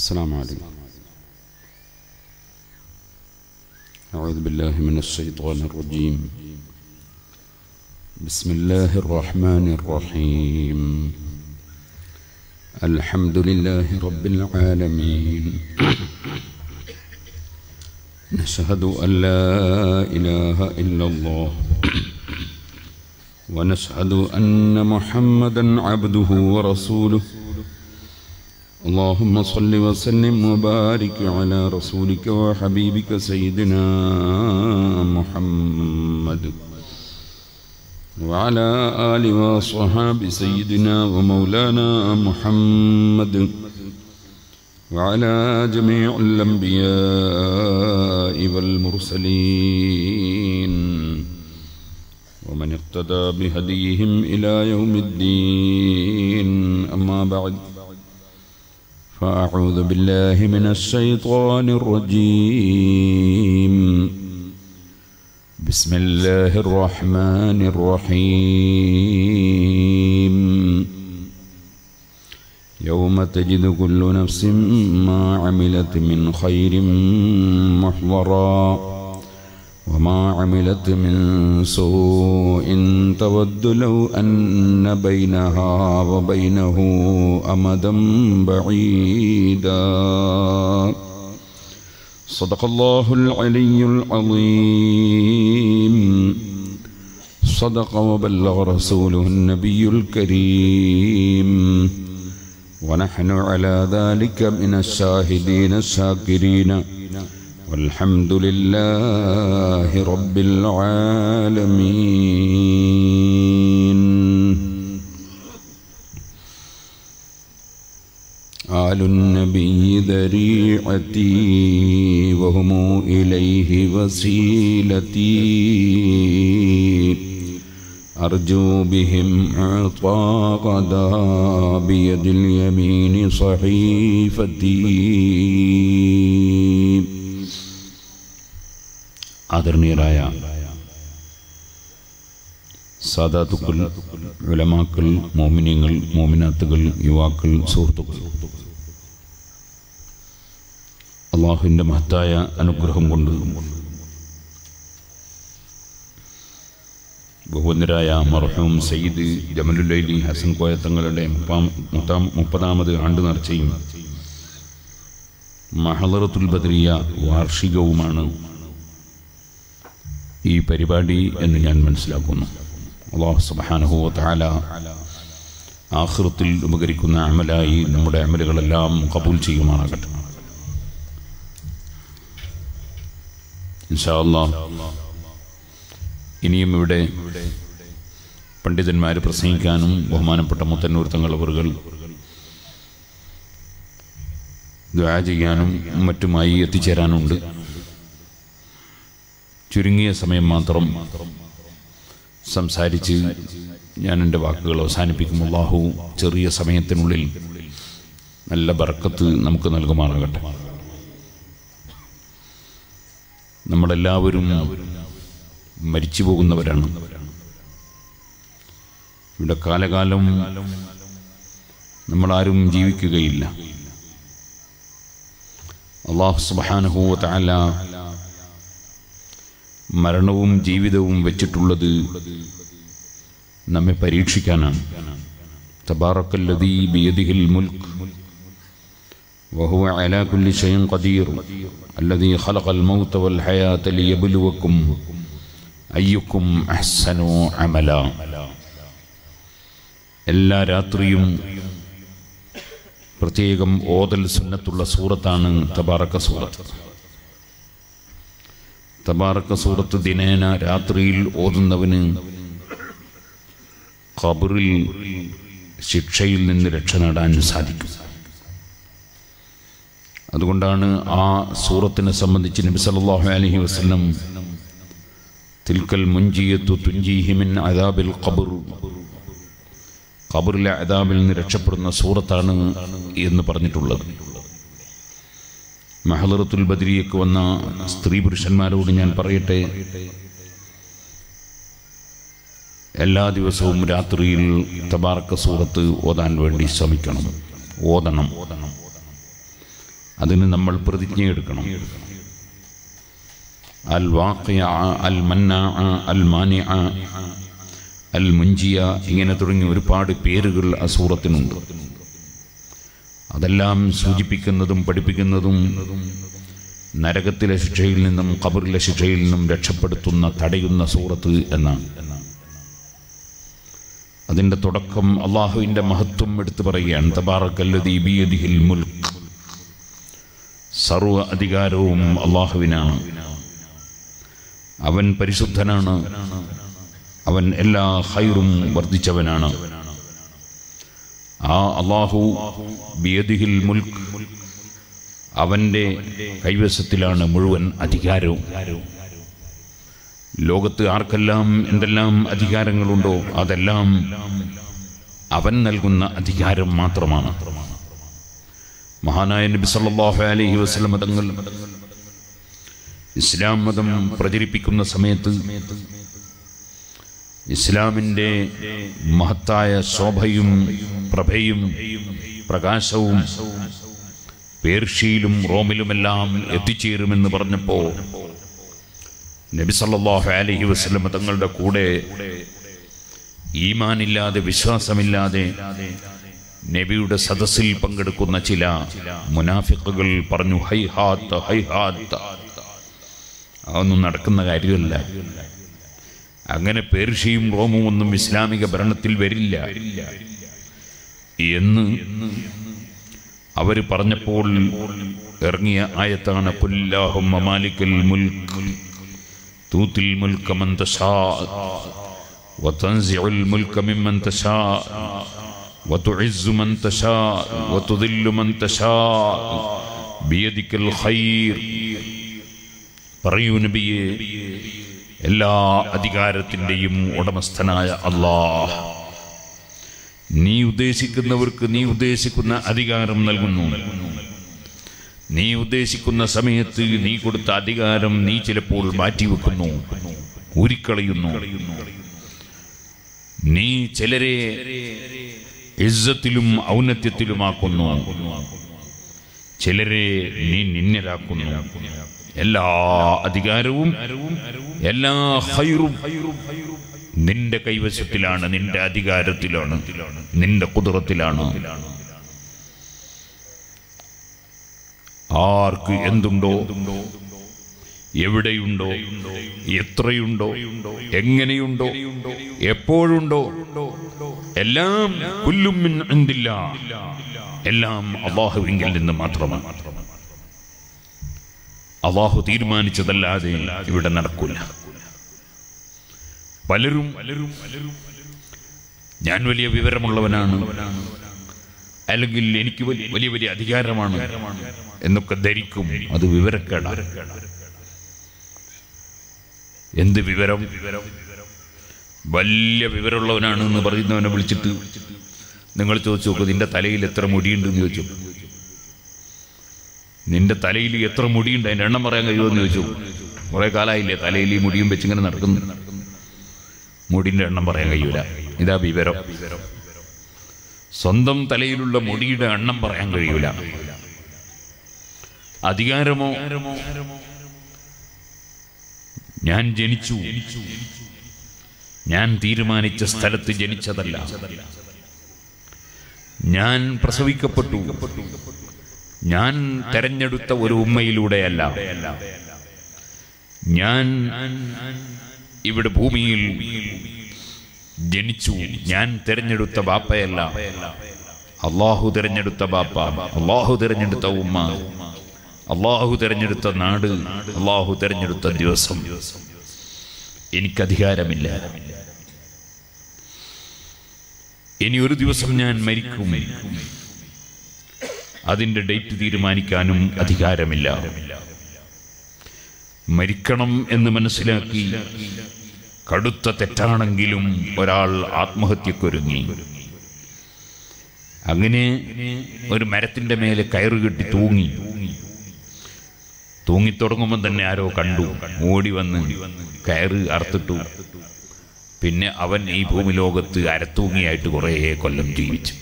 السلام عليكم. أعوذ بالله من الشيطان الرجيم. بسم الله الرحمن الرحيم. الحمد لله رب العالمين. نشهد أن لا إله إلا الله ونشهد أن محمدا عبده ورسوله. اللهم صل وسلم وبارك على رسولك وحبيبك سيدنا محمد وعلى آله وصحبه سيدنا ومولانا محمد وعلى جميع الأنبياء والمرسلين ومن اقتدى بهديهم إلى يوم الدين. أما بعد، فأعوذ بالله من الشيطان الرجيم. بسم الله الرحمن الرحيم. يوم تجد كل نفس ما عملت من خير محضرا وما عملت من سوء تود لو أن بينها وبينه أمدا بعيدا. صدق الله العلي العظيم. صدق وبلغ رسوله النبي الكريم. ونحن على ذلك من الشاهدين الشاكرين والحمد لله رب العالمين. آل النبي ذريعتي وهم إليه وسيلتي أرجو بهم عطاقدا بيد اليمين صحيفتي. ആദരണീയരായ സാദാത്തുക്കൾ, ഉലമാക്കൾ, മോമിനിയങ്ങൾ, മോമിനാത്തുകൾ, യുവാക്കൾ, സുഹൃത്തുക്കൾ, അള്ളാഹുവിൻ്റെ മഹത്തായ അനുഗ്രഹം കൊണ്ട് ബഹുവന്ദരായ മർഹൂം സയ്യിദ് ജമലുല്ലൈലി ഹസൻ കോയ തങ്ങളുടെ 30ാമത് ആണ്ട് നേർച്ചയും മഹളറത്തുൽ ബദറിയ വാർഷികവുമാണ് ഈ പരിപാടി എന്ന് ഞാൻ മനസ്സിലാക്കുന്നു. അല്ലാഹു സുബ്ഹാനഹു വ തആല ആഖിറത്തിൽ ഉപകരിക്കുന്ന അമലായി നമ്മുടെ അമലുകളെല്ലാം കബൂൽ ചെയ്യുമാറാകട്ടെ. ഇൻഷാ അല്ലാഹ് ഇനിയും ഇവിടെ പണ്ഡിതന്മാർ പ്രസംഗിക്കാനും ബഹുമാനപ്പെട്ട മുത്തന്നൂർ തങ്ങളവറുകൾ ദുആ ചെയ്യാനും മറ്റുമായി എത്തിച്ചേരാനുണ്ട്. ചുരുങ്ങിയ സമയം മാത്രം സംസാരിച്ച് ഞാൻ എൻ്റെ വാക്കുകൾ അവസാനിപ്പിക്കും. അല്ലാഹു ചെറിയ സമയത്തിനുള്ളിൽ നല്ല ബർക്കത്ത് നമുക്ക് നൽകുമാറാകട്ടെ. നമ്മളെല്ലാവരും മരിച്ചു പോകുന്നവരാണ്. ഇവിടെ കാലകാലം നമ്മളാരും ജീവിക്കുകയില്ല. അല്ലാഹു സുബ്ഹാനഹു വ തആല മരണവും ജീവിതവും വെച്ചിട്ടുള്ളത് നമ്മെ പരീക്ഷിക്കാനാണ്. തബാറക്കല്ലദീ ബിയദിഹിൽ മുൽക് വഹുവ അലാ കുല്ലി ശൈഇൻ ഖദീർ അല്ലദീ ഖലഖൽ മൗത വൽ ഹയാത ലിയബ്ലുവകും അയ്യുക്കും അഹ്സനു അമല. എല്ലാ രാത്രിയും പ്രത്യേകം ഓതൽ സുന്നത്തുള്ള സൂറത്താണ് തബാറക സൂറത്ത്. തബാറക സൂറത്ത് ദിനേന രാത്രിയിൽ ഓതുന്നവന് ഖബറിൽ ശിക്ഷയിൽ നിന്ന് രക്ഷ നേടാൻ സാധിക്കും. അതുകൊണ്ടാണ് ആ സൂറത്തിനെ സംബന്ധിച്ച് നബി സല്ലല്ലാഹു അലൈഹി വസല്ലം തിൽക്കൽ മുൻജിയത്തു തുൻജീഹി മിൻ അദാബിൽ ഖബർ, ഖബറിലെ അദാബിൽ നിന്ന് രക്ഷപ്പെടുന്ന സൂറത്താണ് എന്ന് പറഞ്ഞിട്ടുള്ളത്. മഹളറത്തുൽ ബദരിയക്ക് വന്ന സ്ത്രീ പുരുഷന്മാരോട് ഞാൻ പറയട്ടെ, എല്ലാ ദിവസവും രാത്രിയിൽ തബാറക സൂറത്ത് ഓതാൻ വേണ്ടി ശ്രമിക്കണം, ഓതണം. അതിന് നമ്മൾ പ്രതിജ്ഞയെടുക്കണം. അൽ വാഖിയ, അൽ മന്ന, അൽ മാനിഅ, അൽ മുൻജിയ, ഇങ്ങനെ തുടങ്ങി ഒരുപാട് പേരുകൾ ആ സൂറത്തിനുണ്ട്. അതെല്ലാം സൂചിപ്പിക്കുന്നതും പഠിപ്പിക്കുന്നതും നരകത്തിലെ ശിക്ഷയിൽ നിന്നും ഖബറിലെ ശിക്ഷയിൽ നിന്നും രക്ഷപ്പെടുത്തുന്ന, തടയുന്ന സൂറത്ത് എന്നാണ്. അതിൻ്റെ തുടക്കം അള്ളാഹുവിൻ്റെ മഹത്വം എടുത്തു പറയുകയാണ്. തബാറക്കല്ലദീ ബിയദിഹിൽ മുൽക്ക്, സർവ അധികാരവും അള്ളാഹുവിനാണ്, അവൻ പരിശുദ്ധനാണ്, അവൻ എല്ലാ ഖൈറും വർദ്ധിച്ചവനാണ്. ആ അള്ളാഹു ബിയദിഹിൽ മുൽക്ക്, അവൻ്റെ കൈവശത്തിലാണ് മുഴുവൻ അധികാരവും. ലോകത്ത് ആർക്കെല്ലാം എന്തെല്ലാം അധികാരങ്ങളുണ്ടോ അതെല്ലാം അവൻ നൽകുന്ന അധികാരം മാത്രമാണ്. മഹാനായ നബി സല്ലല്ലാഹു അലൈഹി വസല്ലം മതങ്ങൾ ഇസ്ലാം മതം പ്രചരിപ്പിക്കുന്ന സമയത്ത് ഇസ്ലാമിൻ്റെ മഹത്തായ ശോഭയും പ്രഭയും പ്രകാശവും പേർഷ്യയിലും റോമിലുമെല്ലാം എത്തിച്ചേരുമെന്ന് പറഞ്ഞപ്പോൾ നബി സല്ലല്ലാഹു അലൈഹി വസല്ലം തങ്ങളുടെ കൂടെ ഈമാനില്ലാതെ വിശ്വാസമില്ലാതെ നബിയുടെ സദസ്സിൽ പങ്കെടുക്കുന്ന ചില മുനാഫിഖുകൾ പറഞ്ഞു, ഹൈഹാത്ത് ഹൈഹാത്ത്, അതൊന്നും നടക്കുന്ന കാര്യമല്ല, അങ്ങനെ പേർഷ്യയും റോമും ഒന്നും ഇസ്ലാമിക ഭരണത്തിൽ വരില്ല എന്ന് അവർ പറഞ്ഞപ്പോൾ ഇറങ്ങിയ ആയത്താണ് ഖുല്ലല്ലാഹുമ്മ മാലിക്കുൽ മുൽക്ക് തൂത്തുൽ മുൽക മൻ തശാ വതൻസിഉൽ മുൽക മിമ്മൻ തശാ വതുഇസ്സു മൻ തശാ വതുദില്ലു മൻ തശാ ബിയദിക്കൽ ഖൈർ. പറയൂ നബിയേ, എല്ലാ അധികാരത്തിൻ്റെയും ഉടമസ്ഥനായ അല്ലാഹ് നീ ഉദ്ദേശിക്കുന്നവർക്ക് നീ ഉദ്ദേശിക്കുന്ന അധികാരം നൽകുന്നു. നീ ഉദ്ദേശിക്കുന്ന സമയത്ത് നീ കൊടുത്ത അധികാരം നീ ചിലപ്പോൾ മാറ്റിവെക്കുന്നു, ഊരിക്കളയുന്നു. നീ ചിലരെ ഇസ്സത്തിലും ഔന്നത്യത്തിലുമാക്കുന്നു, ചിലരെ നീ നിന്നരാക്കുന്നു. എല്ലാ അധികാരവും എല്ലാ ഖൈറും നിന്റെ കൈവശത്തിലാണ്, നിന്റെ അധികാരത്തിലാണ്, നിന്റെ ഖുദ്റത്തിലാണ്. ആർക്ക് എന്തുണ്ടോ, എവിടെയുണ്ടോ, എത്രയുണ്ടോ, എങ്ങനെയുണ്ടോ, എപ്പോഴുണ്ടോ, എല്ലാം കുല്ലും മിൻ ഇൻദില്ലാഹ്, എല്ലാം അല്ലാഹുവിങ്കിൽ നിന്ന് മാത്രമാണ്. അല്ലാഹു തീരുമാനിച്ചതല്ലാതെ ഇവിടെ നടക്കില്ല. പലരും ഞാൻ വലിയ വിവരമുള്ളവനാണ്, അല്ലെങ്കിൽ എനിക്ക് വലിയ വലിയ അധികാരമാണ് എന്നൊക്കെ ധരിക്കും. അത് വിവരക്കേടാണ്. എന്ത് വിവരം? വലിയ വിവരമുള്ളവനാണ് എന്ന് പറയുന്നവനെ വിളിച്ചിട്ട് നിങ്ങൾ ചോദിച്ചു നോക്കും, നിന്റെ തലയിൽ എത്ര മുടിയുണ്ടെന്ന് ചോദിച്ചു. നിന്റെ തലയിൽ എത്ര മുടിയുണ്ട്, അതിൻ്റെ എണ്ണം പറയാൻ കഴിയുമെന്ന് ചോദിച്ചു. കുറേ കാലമായില്ലേ തലയിൽ ഈ മുടിയും വെച്ചിങ്ങനെ നടക്കുന്നു? മുടിൻ്റെ എണ്ണം പറയാൻ കഴിയൂല. ഇതാ വിവരം. സ്വന്തം തലയിലുള്ള മുടിയുടെ എണ്ണം പറയാൻ കഴിയൂല. അധികാരമോ, ഞാൻ ജനിച്ചു, ഞാൻ തീരുമാനിച്ച സ്ഥലത്ത് ജനിച്ചതല്ല, ഞാൻ പ്രസവിക്കപ്പെട്ടു, ഞാൻ തെരഞ്ഞെടുത്ത ഒരു ഉമ്മയിലൂടെയല്ല, ഞാൻ ഇവിടെ ഭൂമിയിൽ ജനിച്ചു, ഞാൻ തിരഞ്ഞെടുത്ത ബാപ്പയല്ല, അല്ലാഹു തിരഞ്ഞെടുത്ത ബാപ്പ, അല്ലാഹു തിരഞ്ഞെടുത്ത ഉമ്മ, അല്ലാഹു തിരഞ്ഞെടുത്ത നാട്, അല്ലാഹു തിരഞ്ഞെടുത്ത ദിവസം. എനിക്കധികാരമില്ല. ഇനി ഒരു ദിവസം ഞാൻ മരിക്കും, അതിൻ്റെ ഡേറ്റ് തീരുമാനിക്കാനും അധികാരമില്ല. മരിക്കണം എന്ന് മനസ്സിലാക്കി കടുത്ത തെറ്റാണെങ്കിലും ഒരാൾ ആത്മഹത്യക്കൊരുങ്ങി, അങ്ങനെ ഒരു മരത്തിൻ്റെ മേലെ കയറുകെട്ടി തൂങ്ങി. തൂങ്ങിത്തുടങ്ങുമ്പോൾ തന്നെ ആരോ കണ്ടു, ഓടി വന്ന് കയറ് അറുത്തിട്ടു. പിന്നെ അവൻ ഈ ഭൂമിലോകത്ത് അരത്തൂങ്ങിയായിട്ട് കുറേ കൊല്ലം ജീവിച്ചു.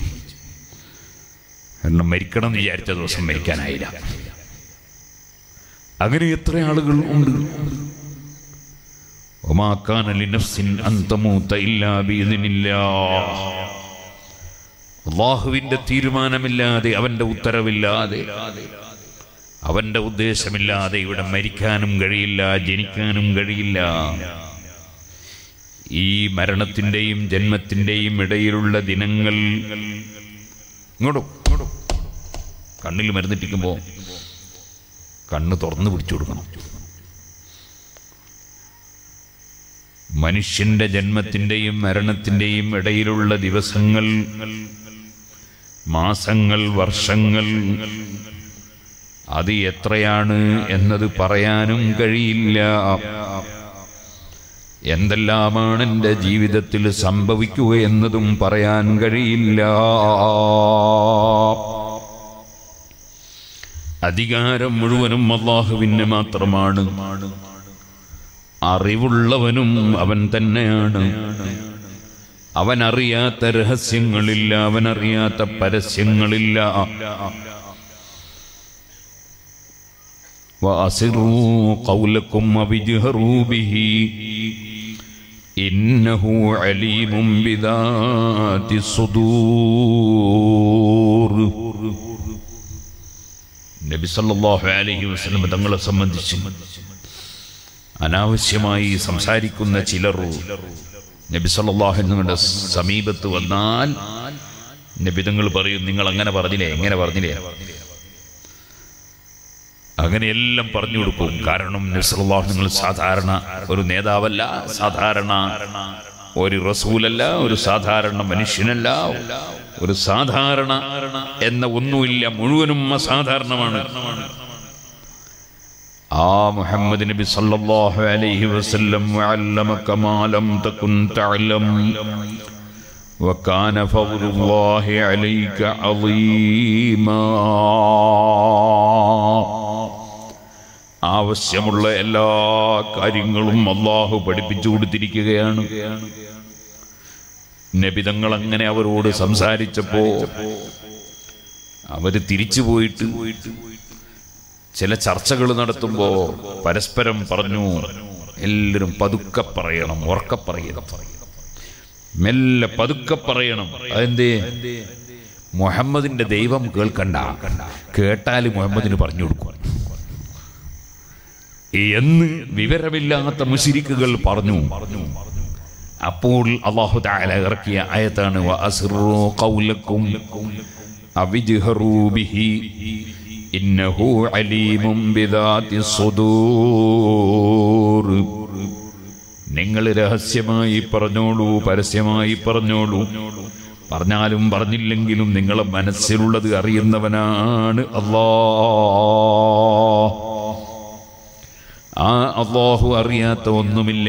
കാരണം മരിക്കണം എന്ന് വിചാരിച്ച ദിവസം മരിക്കാനായില്ല. അങ്ങനെ എത്ര ആളുകൾ ഉണ്ട്. അല്ലാഹുവിന്റെ തീരുമാനമില്ലാതെ, അവന്റെ ഉത്തരവില്ലാതെ, അവന്റെ ഉദ്ദേശമില്ലാതെ ഇവിടെ മരിക്കാനും കഴിയില്ല, ജനിക്കാനും കഴിയില്ല. ഈ മരണത്തിന്റെയും ജന്മത്തിന്റെയും ഇടയിലുള്ള ദിനങ്ങൾ ഇങ്ങോട്ടും കണ്ണിൽ മരുന്നിട്ടിക്കുമ്പോൾ കണ്ണ് തുറന്നു പിടിച്ചു കൊടുക്കണം. മനുഷ്യന്റെ ജന്മത്തിന്റെയും മരണത്തിന്റെയും ഇടയിലുള്ള ദിവസങ്ങൾ, മാസങ്ങൾ, വർഷങ്ങൾ, അത് എത്രയാണ് എന്നത് പറയാനും കഴിയില്ല. എന്തെല്ലാമാണ് എൻ്റെ ജീവിതത്തിൽ സംഭവിക്കുക എന്നതും പറയാൻ കഴിയില്ല. അധികാരം മുഴുവനും അല്ലാഹുവിന് മാത്രമാണ്. അറിവുള്ളവനും അവൻ തന്നെയാണ്. അവനറിയാത്ത രഹസ്യങ്ങളില്ല, അവനറിയാത്ത പരസ്യങ്ങളില്ല. وَأَسِرُّوا قَوْلَكُمْ وَاجْهَرُوا بِهِ إِنَّهُ عَلِيمٌ بِذَاتِ الصُّدُورِ. നബി സല്ലല്ലാഹു അലൈഹി വസല്ലം തങ്ങളെ സംബന്ധിച്ച് അനാവശ്യമായി സംസാരിക്കുന്ന ചിലർ നബി സല്ലല്ലാഹു അലൈഹി വസല്ലമിന്റെ സമീപത്ത് വന്നാൽ നബി തങ്ങൾ പറയും, നിങ്ങൾ അങ്ങനെ പറഞ്ഞില്ലേ, എങ്ങനെ പറഞ്ഞില്ലേ, അങ്ങനെയെല്ലാം പറഞ്ഞു കൊടുക്കും. കാരണം നബി സല്ലല്ലാഹു അലൈഹി വസല്ലം സാധാരണ ഒരു നേതാവല്ല, സാധാരണ ഒരു റസൂലല്ല, ഒരു സാധാരണ മനുഷ്യനല്ല, ഒരു സാധാരണ എന്ന ഒന്നുമില്ല, മുഴുവനും അസാധാരണമാണ്. ആ മുഹമ്മദ് നബി സല്ലല്ലാഹു അലൈഹി വസല്ലം അല്ലമക മാ ലം തകുൻ തഅലം വകാന ഫളലുല്ലാഹി അലൈക അളീമാ. ആവശ്യമുള്ള എല്ലാ കാര്യങ്ങളും അല്ലാഹു പഠിപ്പിച്ചു കൊടുത്തിരിക്കുകയാണ്. നബി തങ്ങൾ അങ്ങനെ അവരോട് സംസാരിച്ചപ്പോൾ അവർ തിരിച്ചു പോയിട്ട് ചില ചർച്ചകൾ നടത്തുമ്പോൾ പരസ്പരം പറഞ്ഞു, എല്ലാവരും പതുക്കെ പറയണം, ഉറക്കെ പറയണം, മെല്ലെ പതുക്കെ പറയണം. അതെന്തേ? മുഹമ്മദിന്റെ ദൈവം കേൾക്കണ്ട, കേട്ടാൽ മുഹമ്മദിന് പറഞ്ഞു കൊടുക്കും എന്ന് വിവരമില്ലാത്ത മുശ്രിക്കുകൾ പറഞ്ഞു. അപ്പോൾ അല്ലാഹു തആല ഇറക്കിയ ആയത്താണ് വഅസ്റൂ ഖൗലക്കും അവിജ്ഹറൂ ബിഹി ഇന്നഹു അലീമും ബിദാതിസ് സുദൂർ. നിങ്ങൾ രഹസ്യമായി പറഞ്ഞോളൂ, പരസ്യമായി പറഞ്ഞോളൂ, പറഞ്ഞാലും പറഞ്ഞില്ലെങ്കിലും നിങ്ങളെ മനസ്സിലുള്ളത് അറിയുന്നവനാണ് അല്ലാഹ്. ആ അല്ലാഹു അറിയാത്ത ഒന്നുമില്ല.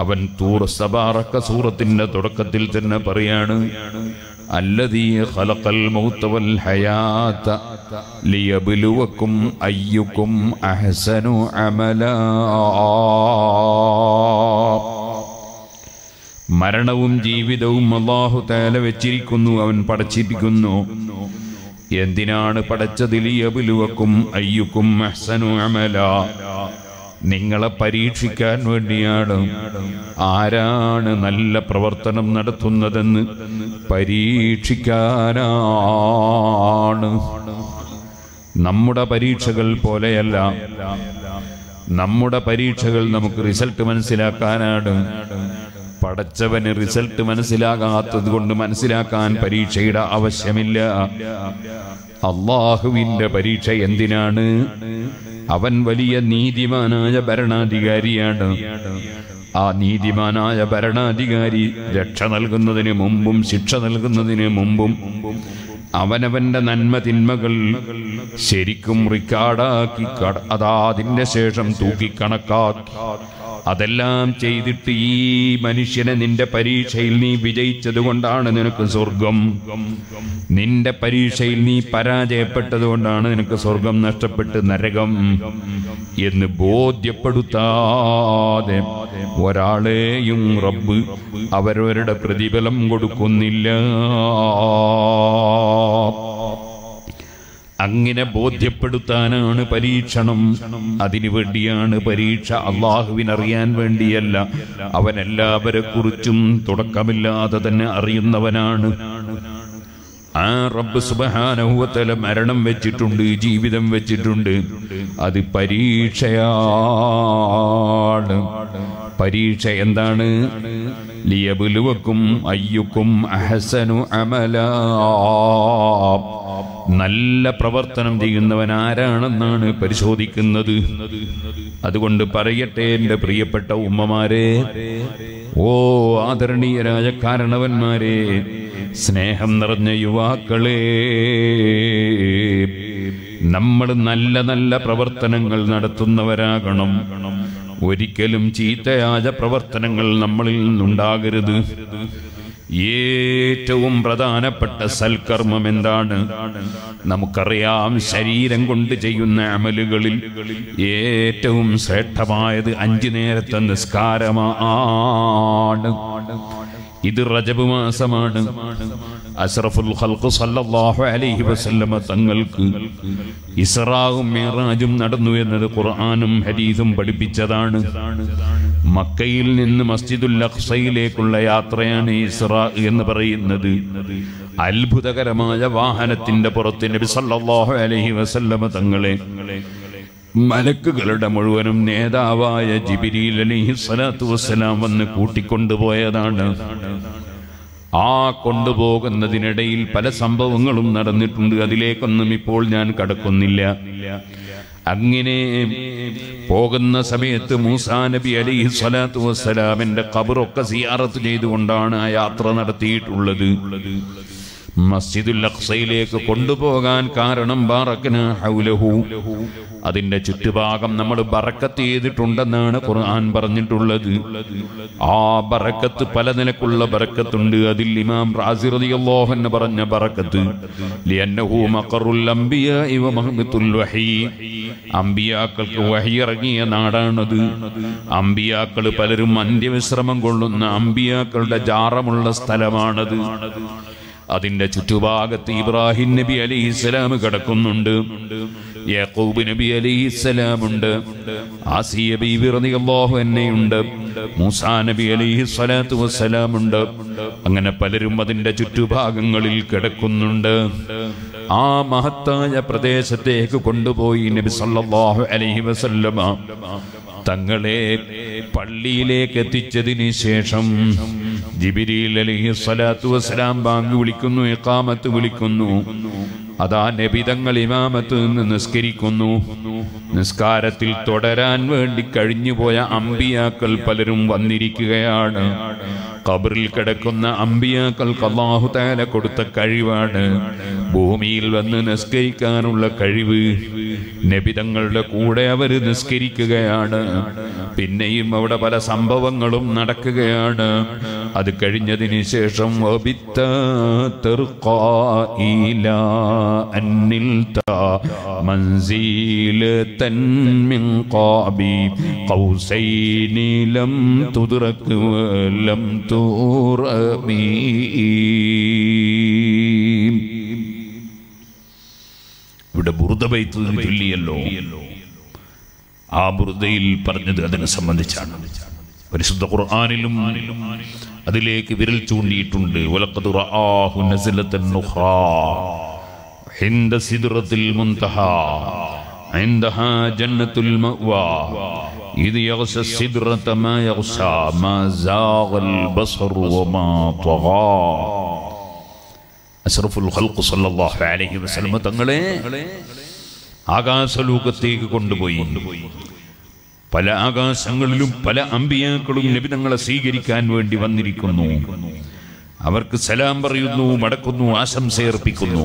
അവൻ സബാറക സൂറത്തിന്റെ തുടക്കത്തിൽ തന്നെ പറയാണ്, അല്ലദീ ഖലഖൽ മൗത വൽ ഹയാത ലിയബ്ലുവകും അയ്യുകും അഹ്സനു അമലാ. മരണവും ജീവിതവും അല്ലാഹു തആല വെച്ചിരിക്കുന്നു, അവൻ പഠിച്ചിരിക്കുന്നു. എന്തിനാണ് പഠിച്ചതിൽ യബ്ലുവകും അയ്യുക്കും അഹ്സനു അമലാ? നിങ്ങളെ പരീക്ഷിക്കാൻ വേണ്ടിയാണ്. ആരാണ് നല്ല പ്രവർത്തനം നടത്തുന്നതെന്ന് പരീക്ഷിക്കാനാണ്. നമ്മുടെ പരീക്ഷകൾ പോലെയല്ല, നമ്മുടെ പരീക്ഷകൾ നമുക്ക് റിസൾട്ട് മനസ്സിലാക്കാനാണ്. പടച്ചവന് റിസൾട്ട് മനസ്സിലാകാത്തത് കൊണ്ട് മനസ്സിലാക്കാൻ പരീക്ഷയുടെ ആവശ്യമില്ല. അല്ലാഹുവിന്റെ പരീക്ഷ എന്തിനാണ്? അവൻ വലിയ നീതിമാനായ ഭരണാധികാരിയാണ്. ആ നീതിമാനായ ഭരണാധികാരി രക്ഷ നൽകുന്നതിന് മുമ്പും ശിക്ഷ നൽകുന്നതിന് മുമ്പും അവനവൻ്റെ നന്മ തിന്മകൾ ശരിക്കും റിക്കാർഡാക്കി അതാതിൻ്റെ ശേഷം തൂക്കിക്കണക്കാക്കി അതെല്ലാം ചെയ്തിട്ട് ഈ മനുഷ്യനെ നിന്റെ പരീക്ഷയിൽ നീ വിജയിച്ചത് കൊണ്ടാണ് നിനക്ക് സ്വർഗം, നിന്റെ പരീക്ഷയിൽ നീ പരാജയപ്പെട്ടത് കൊണ്ടാണ് നിനക്ക് സ്വർഗം നഷ്ടപ്പെട്ട് നരകം എന്ന് ബോധ്യപ്പെടുത്താതെ ഒരാളെയും റബ്ബ് അവരവരുടെ പ്രതിഫലം കൊടുക്കുന്നില്ല. അങ്ങനെ ബോധ്യപ്പെടുത്താനാണ് പരീക്ഷണം. അതിനുവേണ്ടിയാണ് പരീക്ഷ, അള്ളാഹുവിനറിയാൻ വേണ്ടിയല്ല. അവൻ എല്ലാവരെ കുറിച്ചും തുടക്കമില്ലാതെ തന്നെ അറിയുന്നവനാണ്. ആ റബ്ബ് സുബ്ഹാനഹു വ തആല മരണം വെച്ചിട്ടുണ്ട്, ജീവിതം വെച്ചിട്ടുണ്ട്. അത് പരീക്ഷയാണ്. പരീക്ഷ എന്താണ്? ലിയബ്ലുവക്കും അയ്യുക്കും അഹ്സനു അമലാ, നല്ല പ്രവർത്തനം ചെയ്യുന്നവൻ ആരാണെന്നാണ് പരിശോധിക്കുന്നത്. അതുകൊണ്ട് പറയട്ടെ എൻ്റെ പ്രിയപ്പെട്ട ഉമ്മമാരെ, ഓ ആദരണീയരായ കാരണവന്മാരെ, സ്നേഹം നിറഞ്ഞ യുവാക്കളെ, നമ്മൾ നല്ല നല്ല പ്രവർത്തനങ്ങൾ നടത്തുന്നവരാകണം. ഒരിക്കലും ചീത്തയായ പ്രവർത്തനങ്ങൾ നമ്മളിൽ നിന്നുണ്ടാകരുത്. ഏറ്റവും പ്രധാനപ്പെട്ട സൽക്കർമ്മം എന്താണ്? നമുക്കറിയാം, ശരീരം കൊണ്ട് ചെയ്യുന്ന അമലുകളിൽ ഏറ്റവും ശ്രേഷ്ഠമായത് 5 നേരത്തെ നിസ്കാരമാണ്. ഇത് റജബ് മാസമാണ്. അസ്റഫുൽ ഖൽഖ് സല്ലല്ലാഹു അലൈഹി വസല്ലമ തങ്ങൾക്ക് ഇസ്റാഉം മിറാജും നടന്നു എന്നത് ഖുർആനും ഹദീസും പഠിപ്പിച്ചതാണ്. മക്കയിൽ നിന്ന് മസ്ജിദുൽ അഖ്സയിലേക്കുള്ള യാത്രയാണ് ഇസ്റാ എന്ന് പറയുന്നത്. അത്ഭുതകരമായ വാഹനത്തിന്റെ പുറത്ത് നബി സല്ലല്ലാഹു അലൈഹി വസല്ലമ തങ്ങളെ മലക്കുകളുടെ മുഴുവനും നേതാവായ ജിബ്രീൽ അലൈഹി സ്വലാത്തു വസ്സലാം വന്ന് കൂട്ടിക്കൊണ്ടുപോയതാണ്. ആ കൊണ്ടുപോകുന്നതിനിടയിൽ പല സംഭവങ്ങളും നടന്നിട്ടുണ്ട്. അതിലേക്കൊന്നും ഇപ്പോൾ ഞാൻ കടക്കുന്നില്ല. അങ്ങനെ പോകുന്ന സമയത്ത് മൂസാ നബി അലൈഹി സ്വലാത്തു വസ്സലാമിന്റെ ഖബറൊക്കെ സിയാറത്ത് ചെയ്തുകൊണ്ടാണ് ആ യാത്ര നടത്തിയിട്ടുള്ളത്. മസ്ജിദുൽ അഖ്സയിലേക്ക് കൊണ്ടുപോകാൻ കാരണം ബറകന ഹൗലഹു, അതിന്റെ ചുറ്റുഭാഗം നമ്മൾ ബറക്കത്ത് ചെയ്തിട്ടുണ്ടെന്നാണ് ഖുർആൻ പറഞ്ഞിട്ടുള്ളത്. ആ ബറക്കത്ത് പല നിലക്കുള്ള ബറക്കത്തുണ്ട്. അതിൽ ഇമാം റാസി റളിയല്ലാഹു അൻഹു പറഞ്ഞ ബറക്കത്ത് ലിഅന്നഹു മഖറുൽ അംബിയാഇ വ മഹ്ബതുൽ വഹീ, അംബിയാക്കൾക്ക് വഹീ ഇറങ്ങിയ നാടാണത്. അംബിയാക്കൾ പലരും അന്ത്യവിശ്രമം കൊള്ളുന്ന അംബിയാക്കളുടെ ജാറമുള്ള സ്ഥലമാണത്. അതിന്റെ ചുറ്റുഭാഗത്ത് ഇബ്രാഹിം നബി അലൈഹിസ്സലാം കിടക്കുന്നുണ്ട്, യാഖൂബ് നബി അലൈഹിസ്സലാമുണ്ട്, ആസിയ ബീവി റളിയല്ലാഹു അൻഹയുണ്ട്, മൂസാ നബി അലൈഹി സ്വലാത്തു വസ്സലാമുണ്ട്. അങ്ങനെ പലരും അതിന്റെ ചുറ്റുഭാഗങ്ങളിൽ കിടക്കുന്നുണ്ട്. ആ മഹത്തായ പ്രദേശത്തേക്ക് കൊണ്ടുപോയി നബി സല്ലല്ലാഹു അലൈഹി വസല്ലമ തങ്ങളെ പള്ളിയിലേക്ക് എത്തിച്ചതിന് ശേഷം ജിബ്രീൽ അലൈഹി സ്വലാത്തു വസ്സലാം ബാങ്ക് വിളിക്കുന്നു, ഇഖാമത്ത് വിളിക്കുന്നു. അതാ നബി തങ്ങൾ ഇമാമത്ത് നിന്ന് നിസ്കരിക്കുന്നു. നിസ്കാരത്തിൽ തുടരാൻ വേണ്ടി കഴിഞ്ഞുപോയ അമ്പിയാക്കൾ പലരും വന്നിരിക്കുകയാണ്. ഖബറിൽ കിടക്കുന്ന അമ്പിയാക്കൾക്ക് അല്ലാഹു തആല കൊടുത്ത കഴിവാണ് ഭൂമിയിൽ വന്ന് നിസ്കരിക്കാനുള്ള കഴിവ്. നബി തങ്ങളുടെ കൂടെ അവർ നിസ്കരിക്കുകയാണ്. പിന്നെയും അവിടെ പല സംഭവങ്ങളും നടക്കുകയാണ്. അത് കഴിഞ്ഞതിന് ശേഷം ഇവിടെ ബുർദ ബൈത്ത് ചൊല്ലിയല്ലോ. ആ ബുർദയിൽ പറഞ്ഞത് അതിനെ സംബന്ധിച്ചാണ്. പരിശുദ്ധ ഖുർആനിലും അതിലേക്ക് വിരൽ ചൂണ്ടിയിട്ടുണ്ട്. വലഖദ് റആഹു നസിലതൻ നുഖ്റാ ഹിന്ദ സിദ്റത്തുൽ മുൻതഹാ ഇൻദഹാ ജന്നത്തുൽ മഅ്വാ ഇദ് യഗ്ശ സിദ്റത മാ യഗ്ശാ മാ സാഗൽ ബസറു വമാ തഗാ. അസ്റഫുൽ ഖൽഖ് സല്ലല്ലാഹു അലൈഹി വസല്ലം തങ്ങളെ ആകാശലോകത്തേക്ക് കൊണ്ടുപോയി. പല ആകാശങ്ങളിലും പല അമ്പിയാക്കളും നബിതങ്ങളെ സ്വീകരിക്കാൻ വേണ്ടി വന്നിരിക്കുന്നു. അവർക്ക് സലാം പറയുന്നു, മടക്കുന്നു, ആശംസയർപ്പിക്കുന്നു.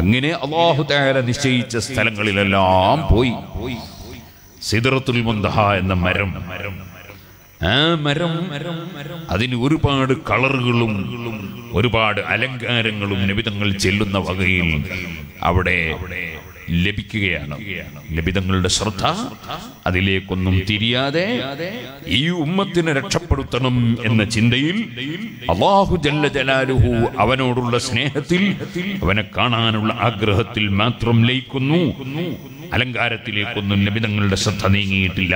അങ്ങനെ അല്ലാഹു തആല നിശ്ചയിച്ച സ്ഥലങ്ങളിലെല്ലാം പോയി. സിദ്റത്തുൽ മുൻതഹ എന്ന മരം, ആ മരം അതിന് ഒരുപാട് കളറുകളും ഒരുപാട് അലങ്കാരങ്ങളും നബിതങ്ങൾ ചെല്ലുന്ന വകയിൽ അവിടെ ലഭിക്കുകയാണ്. നബിതങ്ങളുടെ ശ്രദ്ധ അതിലേക്കൊന്നും തിരിയാതെ ഈ ഉമ്മത്തിനെ രക്ഷപ്പെടുത്തണം എന്ന ചിന്തയിൽ, അല്ലാഹു ജല്ല ജലാലുഹു അവനോടുള്ള സ്നേഹത്തിൽ, അവനെ കാണാനുള്ള ആഗ്രഹത്തിൽ മാത്രം ലയിക്കുന്നു. അലങ്കാരത്തിലേക്കൊന്നും നബിതങ്ങളുടെ ശ്രദ്ധ നീങ്ങിയിട്ടില്ല.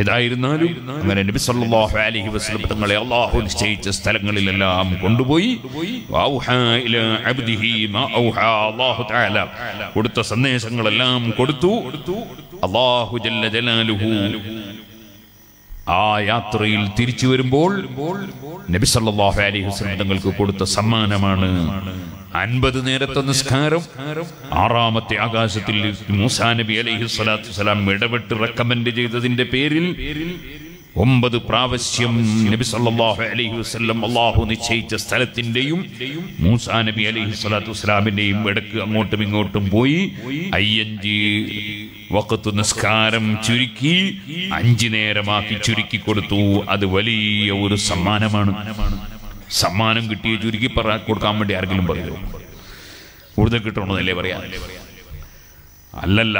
ഏതായിരുന്നാലും അങ്ങനെ നബി സല്ലല്ലാഹു അലൈഹി വസല്ലം തങ്ങളെ അല്ലാഹു നിശ്ചയിച്ച സ്ഥലങ്ങളിലെല്ലാം കൊണ്ടുപോയി. വഔഹാ ഇലാ അബ്ദിഹി മാ ഔഹാ, അല്ലാഹു തആല കൊടുത്ത സന്ദേശങ്ങളെല്ലാം കൊടുത്തു. അല്ലാഹു ജല്ല ജലാലുഹു ആ യാത്രയിൽ തിരിച്ചു വരുമ്പോൾ നബി സല്ലല്ലാഹു അലൈഹി വസല്ലം തങ്ങൾക്ക് കൊടുത്ത സമ്മാനമാണ് 50 നേരത്തെ നിസ്കാരം. ആറാമത്തെ ആകാശത്തിൽ മൂസാ നബി അലൈഹി സ്വലാത്തു വസ്സലാം ഇടപെട്ട് റെക്കമെൻഡ് ചെയ്തതിന്റെ പേരിൽ 9 പ്രാവശ്യം നബി സല്ലല്ലാഹു അലൈഹി വസല്ലം അല്ലാഹു നിശ്ചയിച്ച സ്ഥലത്തിന്റെയും മൂസാ നബി അലൈഹി സ്വലാത്തു വസ്സലാമിന്റെയും ഇടക്ക് അങ്ങോട്ടും ഇങ്ങോട്ടും പോയി. 5 വഖത്ത് നിസ്കാരം ചുരുക്കി 5 നേരമാക്കി ചുരുക്കി കൊടുത്തു. അത് വലിയ ഒരു സമ്മാനമാണ്. സമ്മാനം കിട്ടിയ ചുരുക്കി കൊടുക്കാൻ വേണ്ടി ആരെങ്കിലും പറയോ? കൂടുതൽ കിട്ടണമെന്നല്ലേ പറയാ? അല്ലല്ല,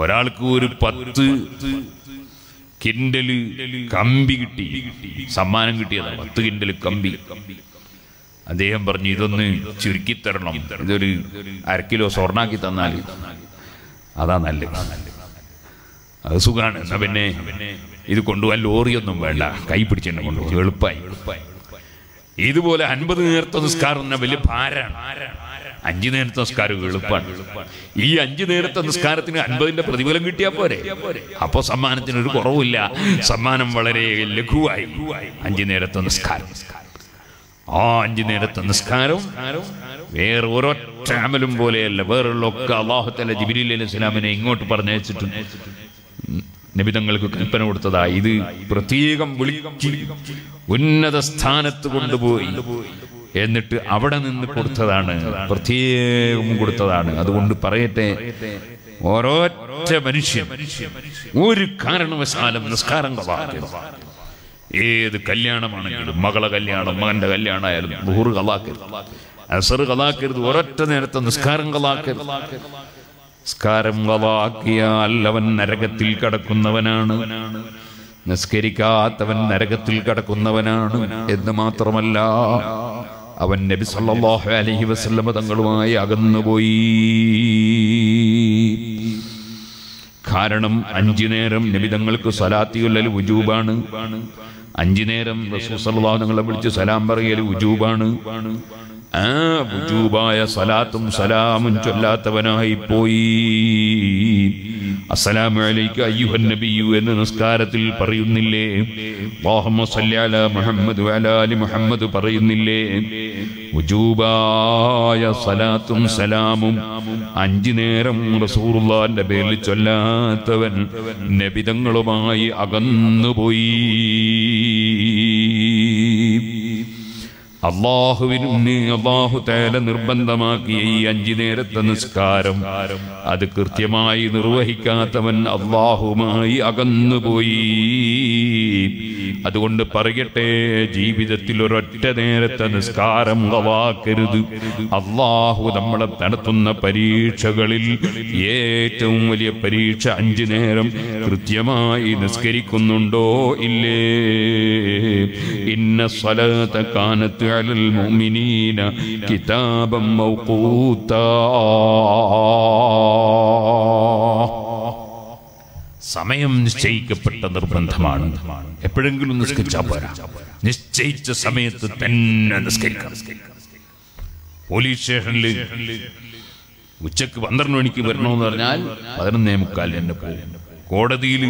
ഒരാൾക്ക് ഒരു 10 കിൻഡല് കമ്പി കിട്ടി, സമ്മാനം കിട്ടിയതാണ്. 10 കിൻഡല് കമ്പി. അദ്ദേഹം പറഞ്ഞു, ഇതൊന്ന് ചുരുക്കി തരണം, ഇതൊരു 1/2 കിലോ സ്വർണ്ണാക്കി തന്നാൽ അതാ നല്ലത്, അത് സുഖാണ്. എന്നാ പിന്നെ ഇത് കൊണ്ടുപോകാൻ ലോറിയൊന്നും വേണ്ട, കൈ പിടിച്ചെന്നെ കൊണ്ടുപോകും, എളുപ്പമായി. ഇതുപോലെ 50 നേരത്തെ നിസ്കാരം എന്ന വലിയ ഭാരമാണ്. 5 നേരത്തെ നിസ്കാരം എളുപ്പമാണ്. ഈ 5 നേരത്തെ നിസ്കാരത്തിന് 50ന്റെ പ്രതിഫലം കിട്ടിയാൽ പോരെ? അപ്പൊ സമ്മാനത്തിന് ഒരു കുറവില്ല. സമ്മാനം വളരെ ലഘുവായി. 5 നേരത്തെ നിസ്കാരം, ആ 5 നേരത്തെ നിസ്കാരം വേറെ ഒരൊറ്റ അമലും പോലെയല്ല. വേറെയുള്ളൊക്കെ അല്ലാഹു തആല ജിബ്രീൽ അലൈഹിസ്സലാമിനെ ഇങ്ങോട്ട് പറഞ്ഞയച്ചിട്ടുണ്ട്. നബിതങ്ങൾക്ക് കൽപ്പന കൊടുത്തതാ, ഇത് പ്രത്യേകം വിളിച്ച് ഉന്നത സ്ഥാനത്ത് കൊണ്ടുപോയി, എന്നിട്ട് അവിടെ നിന്ന് കൊടുത്തതാണ്, പ്രത്യേകം കൊടുത്തതാണ്. അതുകൊണ്ട് പറയട്ടെ, ഓരോറ്റ മനുഷ്യൻ ഒരു കാരണവശാലും നിസ്കാരം കളയാതെ, ഏത് കല്യാണമാണെങ്കിലും, മകളെ കല്യാണം, മകന്റെ കല്യാണം ആയാലും ദുഹൂർ കളയാക്കരുത്, അസർ കളയാക്കരുത്, ഒരൊറ്റ നേരത്തെ നിസ്കാരം കളയാക്കരുത്. നിസ്കാരം കളയാക്കിയാൽ അവൻ നരകത്തിൽ കടക്കുന്നവനാണ്, നിസ്കരിക്കാത്തവൻ നരകത്തിൽ കടക്കുന്നവനാണ് എന്ന് മാത്രമല്ല, അവൻ നബി സല്ലല്ലാഹു അലൈഹി വസല്ലം തങ്ങളുമായി അകന്നുപോയി. കാരണം 5 നേരം നബി തങ്ങൾക്ക് സ്വലാത്തുൽ വുജൂബാണ്. 5 നേരം റസൂൽ സല്ലല്ലാഹു അലൈഹി വസല്ലം വിളിച്ച് സലാം പറയൽ വുജൂബാണ്. ആ വുജൂബായ സലാത്തും സലാമും ചൊല്ലാത്തവനായി പോയി. അസ്സലാമു അലൈക അയ്യുഹൻ നബിയു എന്ന് നിസ്കാരത്തിൽ പറയുന്നില്ലേ? അല്ലാഹുമ്മ സല്ലി അലാ മുഹമ്മദ് വഅലാ അലി മുഹമ്മദ് പറയുന്നില്ലേ? വുജൂബായ സലാത്തും സലാമും 5 നേരം റസൂലുള്ളാഹിന്റെ പേരിൽ ചൊല്ലാത്തവൻ നബിതങ്ങളുമായി അകന്നുപോയി. അല്ലാഹുവിനെ അല്ലാഹു തആല നിർബന്ധമാക്കിയ ഈ 5 നേരത്തെ നിസ്കാരം അത് കൃത്യമായി നിർവഹിക്കാത്തവൻ അല്ലാഹുമായി അകന്നുപോയി. അതുകൊണ്ട് പറയട്ടെ, ജീവിതത്തിൽ ഒരൊറ്റ നേരത്തെ നിസ്കാരം കളയാക്കരുത്. അല്ലാഹു നമ്മളെ നടത്തുന്ന പരീക്ഷകളിൽ ഏറ്റവും വലിയ പരീക്ഷ 5 നേരം കൃത്യമായി നിസ്കരിക്കുന്നുണ്ടോ ഇല്ലേ? ഇന്ന സ്വലാത്ത കാനത്ത് അലൽ മുഅ്മിനീന കിതാബൻ മൗഖൂതാ. സമയം നിശ്ചയിക്കപ്പെട്ട നിർബന്ധമാണ്. എപ്പോഴെങ്കിലും നിസ്കരിച്ചാൽ പോരാ, നിശ്ചയിച്ച സമയത്ത് തന്നെ നിസ്കരിക്കണം. പോലീസ് സ്റ്റേഷനിൽ ഉച്ചക്ക് 12 മണിക്ക് വരണമെന്ന് പറഞ്ഞാൽ 11:45 തന്നെ പോകും. കോടതിയിൽ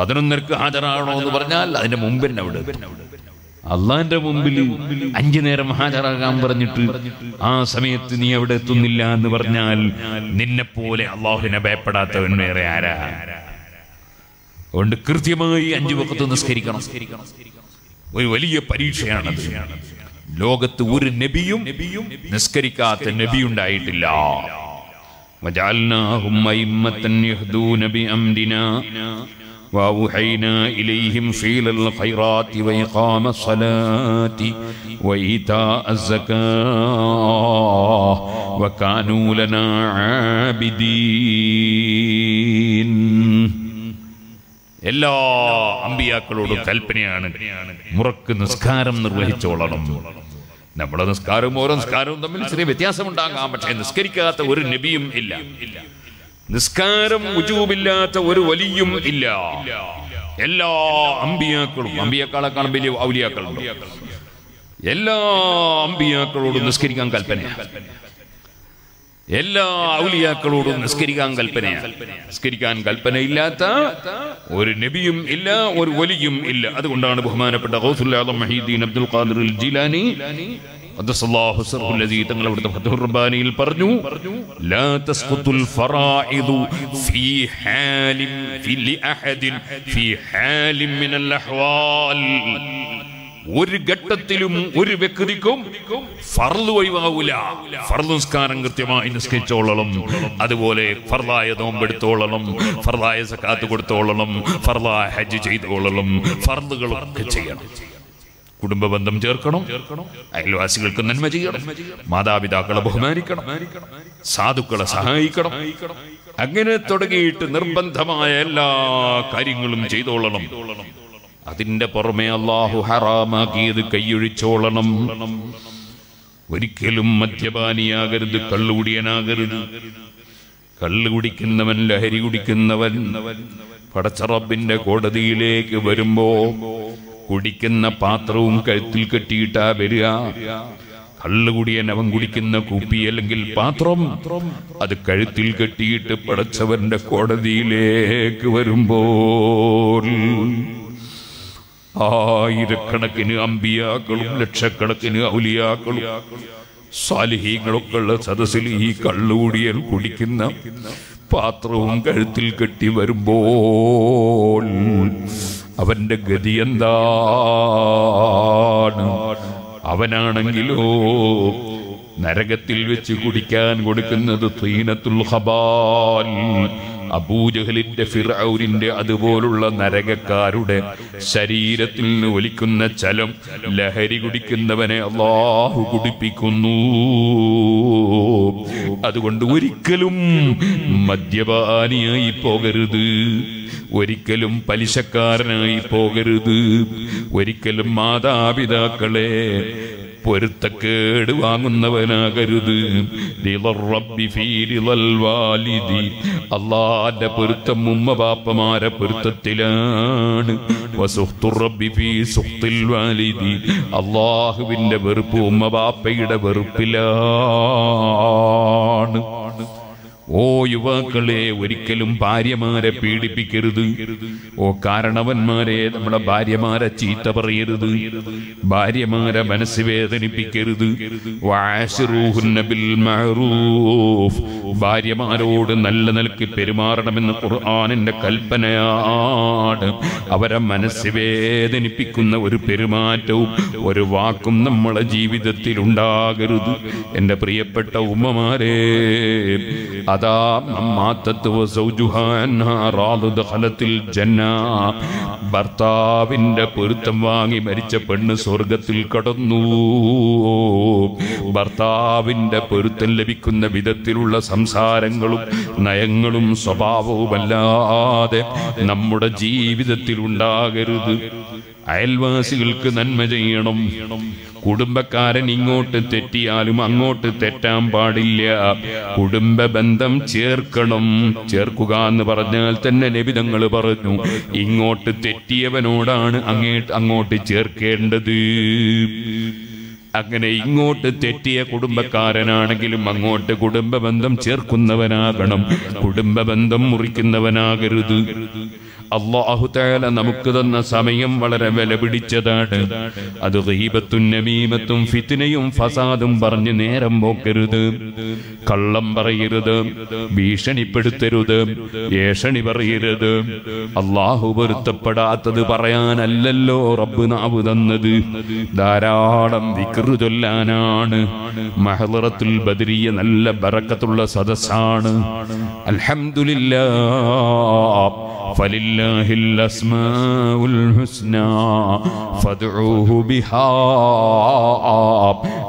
11:30 ഹാജരാകണമെന്ന് പറഞ്ഞാൽ അതിന്റെ മുമ്പ് തന്നെ അവിടെ അള്ളാന്റെ മുമ്പിൽ അഞ്ചു നേരം ഹാജരാകാൻ പറഞ്ഞിട്ട് ആ സമയത്ത് നീ അവിടെ എത്തുന്നില്ല എന്ന് പറഞ്ഞാൽ നിന്നെപ്പോലെ അള്ളാഹുവിനെ ഭയപ്പെടാത്തവൻ വേറെ ആരാ? അതുകൊണ്ട് കൃത്യമായി 5 വഖത്ത് നിസ്കരിക്കണം. ഒരു വലിയ പരീക്ഷയാണത്. ലോകത്ത് ഒരു നബിയും നിസ്കരിക്കാത്ത നബി ഉണ്ടായിട്ടില്ല. വജഅൽനാഹും അയിമ്മത്തൻ യഹ്ദൂന ബിഅംദിനാ വൗഹൈനാ ഇലൈഹിം ഫീലൽ ഖൈറാത്തി വഇഖാമസ്സലാത്തി വഇതാഅസ്സകാഹ് വകാനൂ ലനാ ആബിദീൻ. എല്ലാ അമ്പിയാക്കളോടും കൽപ്പനയാണ്, മുറക്ക് നിസ്കാരം നിർവഹിച്ചോളണം. നമ്മുടെ നിസ്കാരവും ഓരോ നിസ്കാരവും തമ്മിൽ ചെറിയ വ്യത്യാസമുണ്ടാകാം, പക്ഷേ നിസ്കരിക്കാത്ത ഒരു നബിയും ഇല്ല, നിസ്കാരം ഉജൂബില്ലാത്ത ഒരു വലിയും ഇല്ല. എല്ലാ അമ്പിയാക്കളും, അമ്പിയാക്കളെക്കാളും വലിയ ഔലിയാക്കളുണ്ട്, എല്ലാ അമ്പിയാക്കളോടും നിസ്കരിക്കാൻ കൽപ്പനയാണ്, എല്ലാ ഔലിയാക്കളോടും നിസ്കരിക്കാൻ കൽപ്പനയാണ്. നിസ്കരിക്കാൻ കൽപ്പനയില്ലാത്ത ഒരു നബിയും ഇല്ല, ഒരു വലിയും ഇല്ല. അതുകൊണ്ടാണ് ബഹുമാനപ്പെട്ട ഗൗസുൽ ആദം Mohiuddin Abdul Qadir al Jilani ഖദ്ദസല്ലാഹു സർഹുൽ ലദീ തങ്ങൾ അവിടുത്തെ ഫത്ഹുർ റബ്ബാനിയിൽ പറഞ്ഞു, ലാ തസ്ഖുതുൽ ഫറായിദു ഫീ ഹാലിൻ ഫി ലഅഹദിൻ ഫീ ഹാലിൻ മിനൽ അഹ്വാൽ. ഒരു ഘട്ടത്തിലും ഒരു വ്യക്തിക്കും ഫർള് ഒഴിവാവൂല. ഫർള് നിസ്കാരം കൃത്യമായി നിസ്കരിച്ചോളണം, അതുപോലെ ഫർളായ നോമ്പെടുത്തോളണം, ഫർളായ സക്കാത്ത് കൊടുത്തോളണം, ഫർളായ ഹജ്ജ് ചെയ്തോളണം, ഫർളുകളൊക്കെ ചെയ്യണം. കുടുംബ ബന്ധം ചേർക്കണം, അയൽവാസികൾക്ക് നന്മ ചെയ്യണം, മാതാപിതാക്കളെ ബഹുമാനിക്കണം, സാധുക്കളെ സഹായിക്കണം, അങ്ങനെ തുടങ്ങിയിട്ട് നിർബന്ധമായ എല്ലാ കാര്യങ്ങളും ചെയ്തോളണം. അതിന്റെ പുറമെ അല്ലാഹു ഹറാമാക്കിയത് കൈയൊഴിച്ചോളണം. ഒരിക്കലും മദ്യപാനിയാകരുത്, കള്ളുകുടിയനാകരുത്. കള്ളു കുടിക്കുന്നവൻ, ലഹരി കുടിക്കുന്നവൻ പടച്ച റബ്ബിന്റെ കോടതിയിലേക്ക് വരുമ്പോ കുടിക്കുന്ന പാത്രവും കഴുത്തിൽ കെട്ടിയിട്ടാ വരിക. കള്ളുകുടിയൻ അവൻ കുടിക്കുന്ന കുപ്പി അല്ലെങ്കിൽ പാത്രം അത് കഴുത്തിൽ കെട്ടിയിട്ട് പടച്ചവന്റെ കോടതിയിലേക്ക് വരുമ്പോൾ 1000കണക്കിന് അമ്പിയാക്കളും ലക്ഷക്കണക്കിന് ഔലിയാക്കളും സാലിഹീങ്ങളൊക്കെ ഉള്ള സദസ്സിൽ ഈ കള്ളുകൂടിയൻ കുടിക്കുന്ന പാത്രവും കഴുത്തിൽ കെട്ടി വരുമ്പോൾ അവന്റെ ഗതി എന്താണ്? അവനാണെങ്കിലോ നരകത്തിൽ വെച്ച് കുടിക്കാൻ കൊടുക്കുന്നത് തീനത്തുൽ ഖബാൽ, അബൂജഹലിന്റെ ഫിർഔനിന്റെ അതുപോലുള്ള നരകക്കാരുടെ ശരീരത്തിൽ നിന്ന് ഒലിക്കുന്ന ചലം. ലഹരി കുടിക്കുന്നവനെ അല്ലാഹു കുടിപ്പിക്കുന്നു. അതുകൊണ്ട് ഒരിക്കലും മദ്യപാനിയായി പോകരുത്, ഒരിക്കലും പലിശക്കാരനായി പോകരുത്, ഒരിക്കലും മാതാപിതാക്കളെ പൊരുത്തക്കേട് വാങ്ങുന്നവനാകരുത്. അല്ലാഹുവിന്റെ പൊരുത്തം ഉമ്മ ബാപ്പമാരെ പൊരുത്തത്തിലാണ്. അല്ലാഹുവിന്റെ വെറുപ്പ് ഉമ്മ ബാപ്പയുടെ വെറുപ്പിലാണ്. ഓ യുവാക്കളെ, ഒരിക്കലും ഭാര്യമാരെ പീഡിപ്പിക്കരുത്. ഓ കാരണവന്മാരെ, നമ്മുടെ ഭാര്യമാരെ ചീത്ത പറയരുത്, ഭാര്യമാരെ മനസ്സ് വേദനിപ്പിക്കരുത്. വഅശിറൂഹുന്ന ബിൽ മഅറൂഫ്, ഭാര്യമാരോട് നല്ല നിലയ്ക്ക് പെരുമാറണമെന്ന് ഖുർആനിന്റെ കൽപ്പനയാണ്. അവരെ മനസ്സ് വേദനിപ്പിക്കുന്ന ഒരു പെരുമാറ്റവും ഒരു വാക്കും നമ്മളെ ജീവിതത്തിൽ ഉണ്ടാകരുത്. എൻ്റെ പ്രിയപ്പെട്ട ഉമ്മമാരെ, അതാ മാത്തത് വസൗജുഹാൻഹാ റാദു ദഖലത്തിൽ ജന്ന, ഭർത്താവിന്റെ പൊരുത്തം വാങ്ങി മരിച്ച പെണ്ണ് സ്വർഗത്തിൽ കടന്നു. ഭർത്താവിന്റെ പൊരുത്തം ലഭിക്കുന്ന വിധത്തിലുള്ള സംസാരങ്ങളും നയങ്ങളും സ്വഭാവവുമല്ലാതെ നമ്മുടെ ജീവിതത്തിൽ ഉണ്ടാകരുത്. അയൽവാസികൾക്ക് നന്മ ചെയ്യണം. കുടുംബക്കാരൻ ഇങ്ങോട്ട് തെറ്റിയാലും അങ്ങോട്ട് തെറ്റാൻ പാടില്ല. കുടുംബ ബന്ധം ചേർക്കണം. ചേർക്കുക എന്ന് പറഞ്ഞാൽ തന്നെ നബി തങ്ങൾ പറഞ്ഞു, ഇങ്ങോട്ട് തെറ്റിയവനോടാണ് അങ്ങോട്ട് ചേർക്കേണ്ടത്. അങ്ങനെ ഇങ്ങോട്ട് തെറ്റിയ കുടുംബക്കാരനാണെങ്കിലും അങ്ങോട്ട് കുടുംബ ബന്ധം ചേർക്കുന്നവനാകണം, കുടുംബ ബന്ധം മുറിക്കുന്നവനാകരുത്. അല്ലാഹു തആല നമുക്ക് തന്ന സമയം വളരെ വിലപിടിച്ചതാണ്. അത് ഗീബത്തും നമീമത്തും ഫിത്നയും ഫസാദും പറഞ്ഞു നേരം പോക്കരുത്, കള്ളം പറയരുത്, ഭീഷണിപ്പെടുത്തരുത്, ഏഷണി പറയരുത്. അല്ലാഹു പൊരുത്തപ്പെടാത്തത് പറയാനല്ലോ റബ്ബ് നാവ് തന്നത്, ധാരാളം ദിക്ർ ചൊല്ലാനാണ്. മഹ്ളറത്തുൽ ബദരിയ നല്ല ബറക്കത്തുള്ള സദസ്സാണ്. അൽഹംദുലില്ലാഹ് فَلِلَّهِ الْأَسْمَاءُ الْحُسْنَى فَادْعُوهُ بِهَا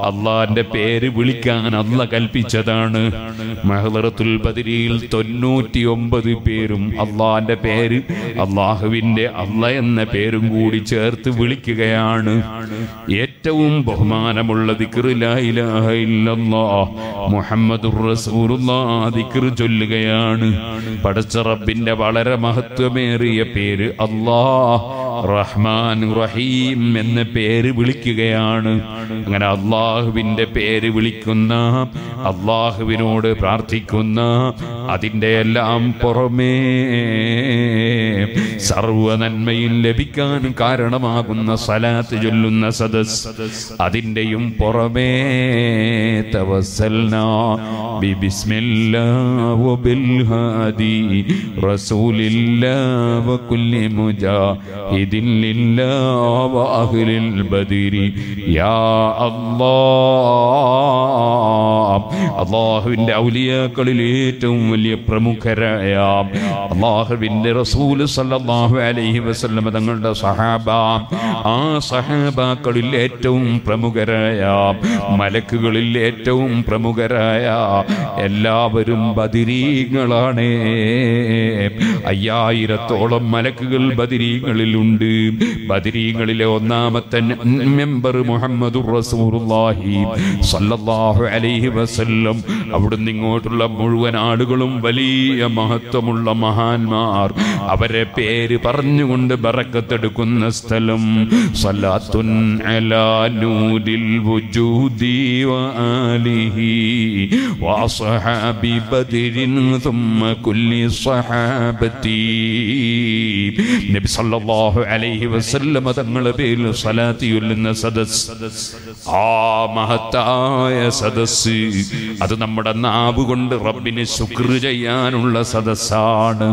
അല്ലാഹുവിന്റെ പേര് വിളിക്കാൻ അല്ലാഹ് കൽപ്പിച്ചതാണ്. മഹ്ളറത്തുൽ ബദരിയിൽ 99 പേരും അല്ലാഹുവിന്റെ പേര് അല്ലാഹ് എന്ന പേരും കൂടി ചേർത്ത് വിളിക്കുകയാണ്. ഏറ്റവും ബഹുമാനമുള്ള ദിക്ർ ലാ ഇലാഹ ഇല്ലല്ലാഹ് മുഹമ്മദുർ റസൂലുള്ളാഹ് ദിക്ർ ചൊല്ലുകയാണ്. പടച്ച റബ്ബിന്റെ വളരെ മഹത്വമേറിയ പേര് അല്ലാഹ് റഹ്മാൻ റഹീം എന്ന പേര് വിളിക്കുകയാണ്. അങ്ങനെ അല്ലാഹുവിൻ്റെ പേര് വിളിക്കുന്ന, അല്ലാഹുവിനോട് പ്രാർത്ഥിക്കുന്ന, അതിൻ്റെ എല്ലാം പുറമേ സർവ്വ നന്മയും ലഭിക്കാൻ കാരണമാകുന്ന സലാത്ത് ചൊല്ലുന്ന സദസ്, അതിൻ്റെയും പുറമേ തവസ്സൽനാ ബിബിസ്മില്ലാഹി വബിൽഹാദി റസൂലില്ലാഹി വകുല്ലി മുജാഹിദിൻ ലില്ലാഹി വഅഹ്ലിൽ ബദരി യാ അല്ലാഹ്. അല്ലാഹുവിൻ്റെ ഔലിയാക്കളിൽ ഏറ്റവും വലിയ പ്രമുഖരായ അല്ലാഹുവിൻ്റെ റസൂൽ സല്ലല്ലാഹു അലൈഹി വസല്ലം തങ്ങളുടെ സഹാബ, ആ സഹാബാക്കളിൽ ഏറ്റവും പ്രമുഖരായ മലക്കുകളിൽ ഏറ്റവും പ്രമുഖരായ എല്ലാവരും ബദരീകളാണ്. 5000-ഓളം മലക്കുകൾ ബദരീകളിലുണ്ട്. ബദരീകളിലെ ഒന്നാമത്തെ മെമ്പർ മുഹമ്മദുർ റസൂലുള്ളാഹി സല്ലല്ലാഹു അലൈഹി വസല്ലം. അവിടുന്ന് ഇങ്ങോട്ടുള്ള മുഴുവൻ ആളുകളും വലിയ മഹത്വമുള്ള മഹാന്മാർ. അവരെ പേര് പറഞ്ഞുകൊണ്ട് ബറക്കത്തെടുക്കുന്ന സ്ഥലം സലാത്തുൻ അലാ നൂരിൽ വുജൂദി വആലിഹി വഅസ്ഹാബി ബദരിൻ ثم كل صحابتي നബി സല്ലല്ലാഹു അലൈഹി വസല്ലം തങ്ങളുടെ പേരിൽ സ്വലാത്ത് ചൊല്ലുന്ന സദസ്, ആ മഹത്തായ സദസ്, അത് നമ്മുടെ നാവ് കൊണ്ട് റബ്ബിനെ ശുക്ർ ചെയ്യാനുള്ള സദസ്സാണ്,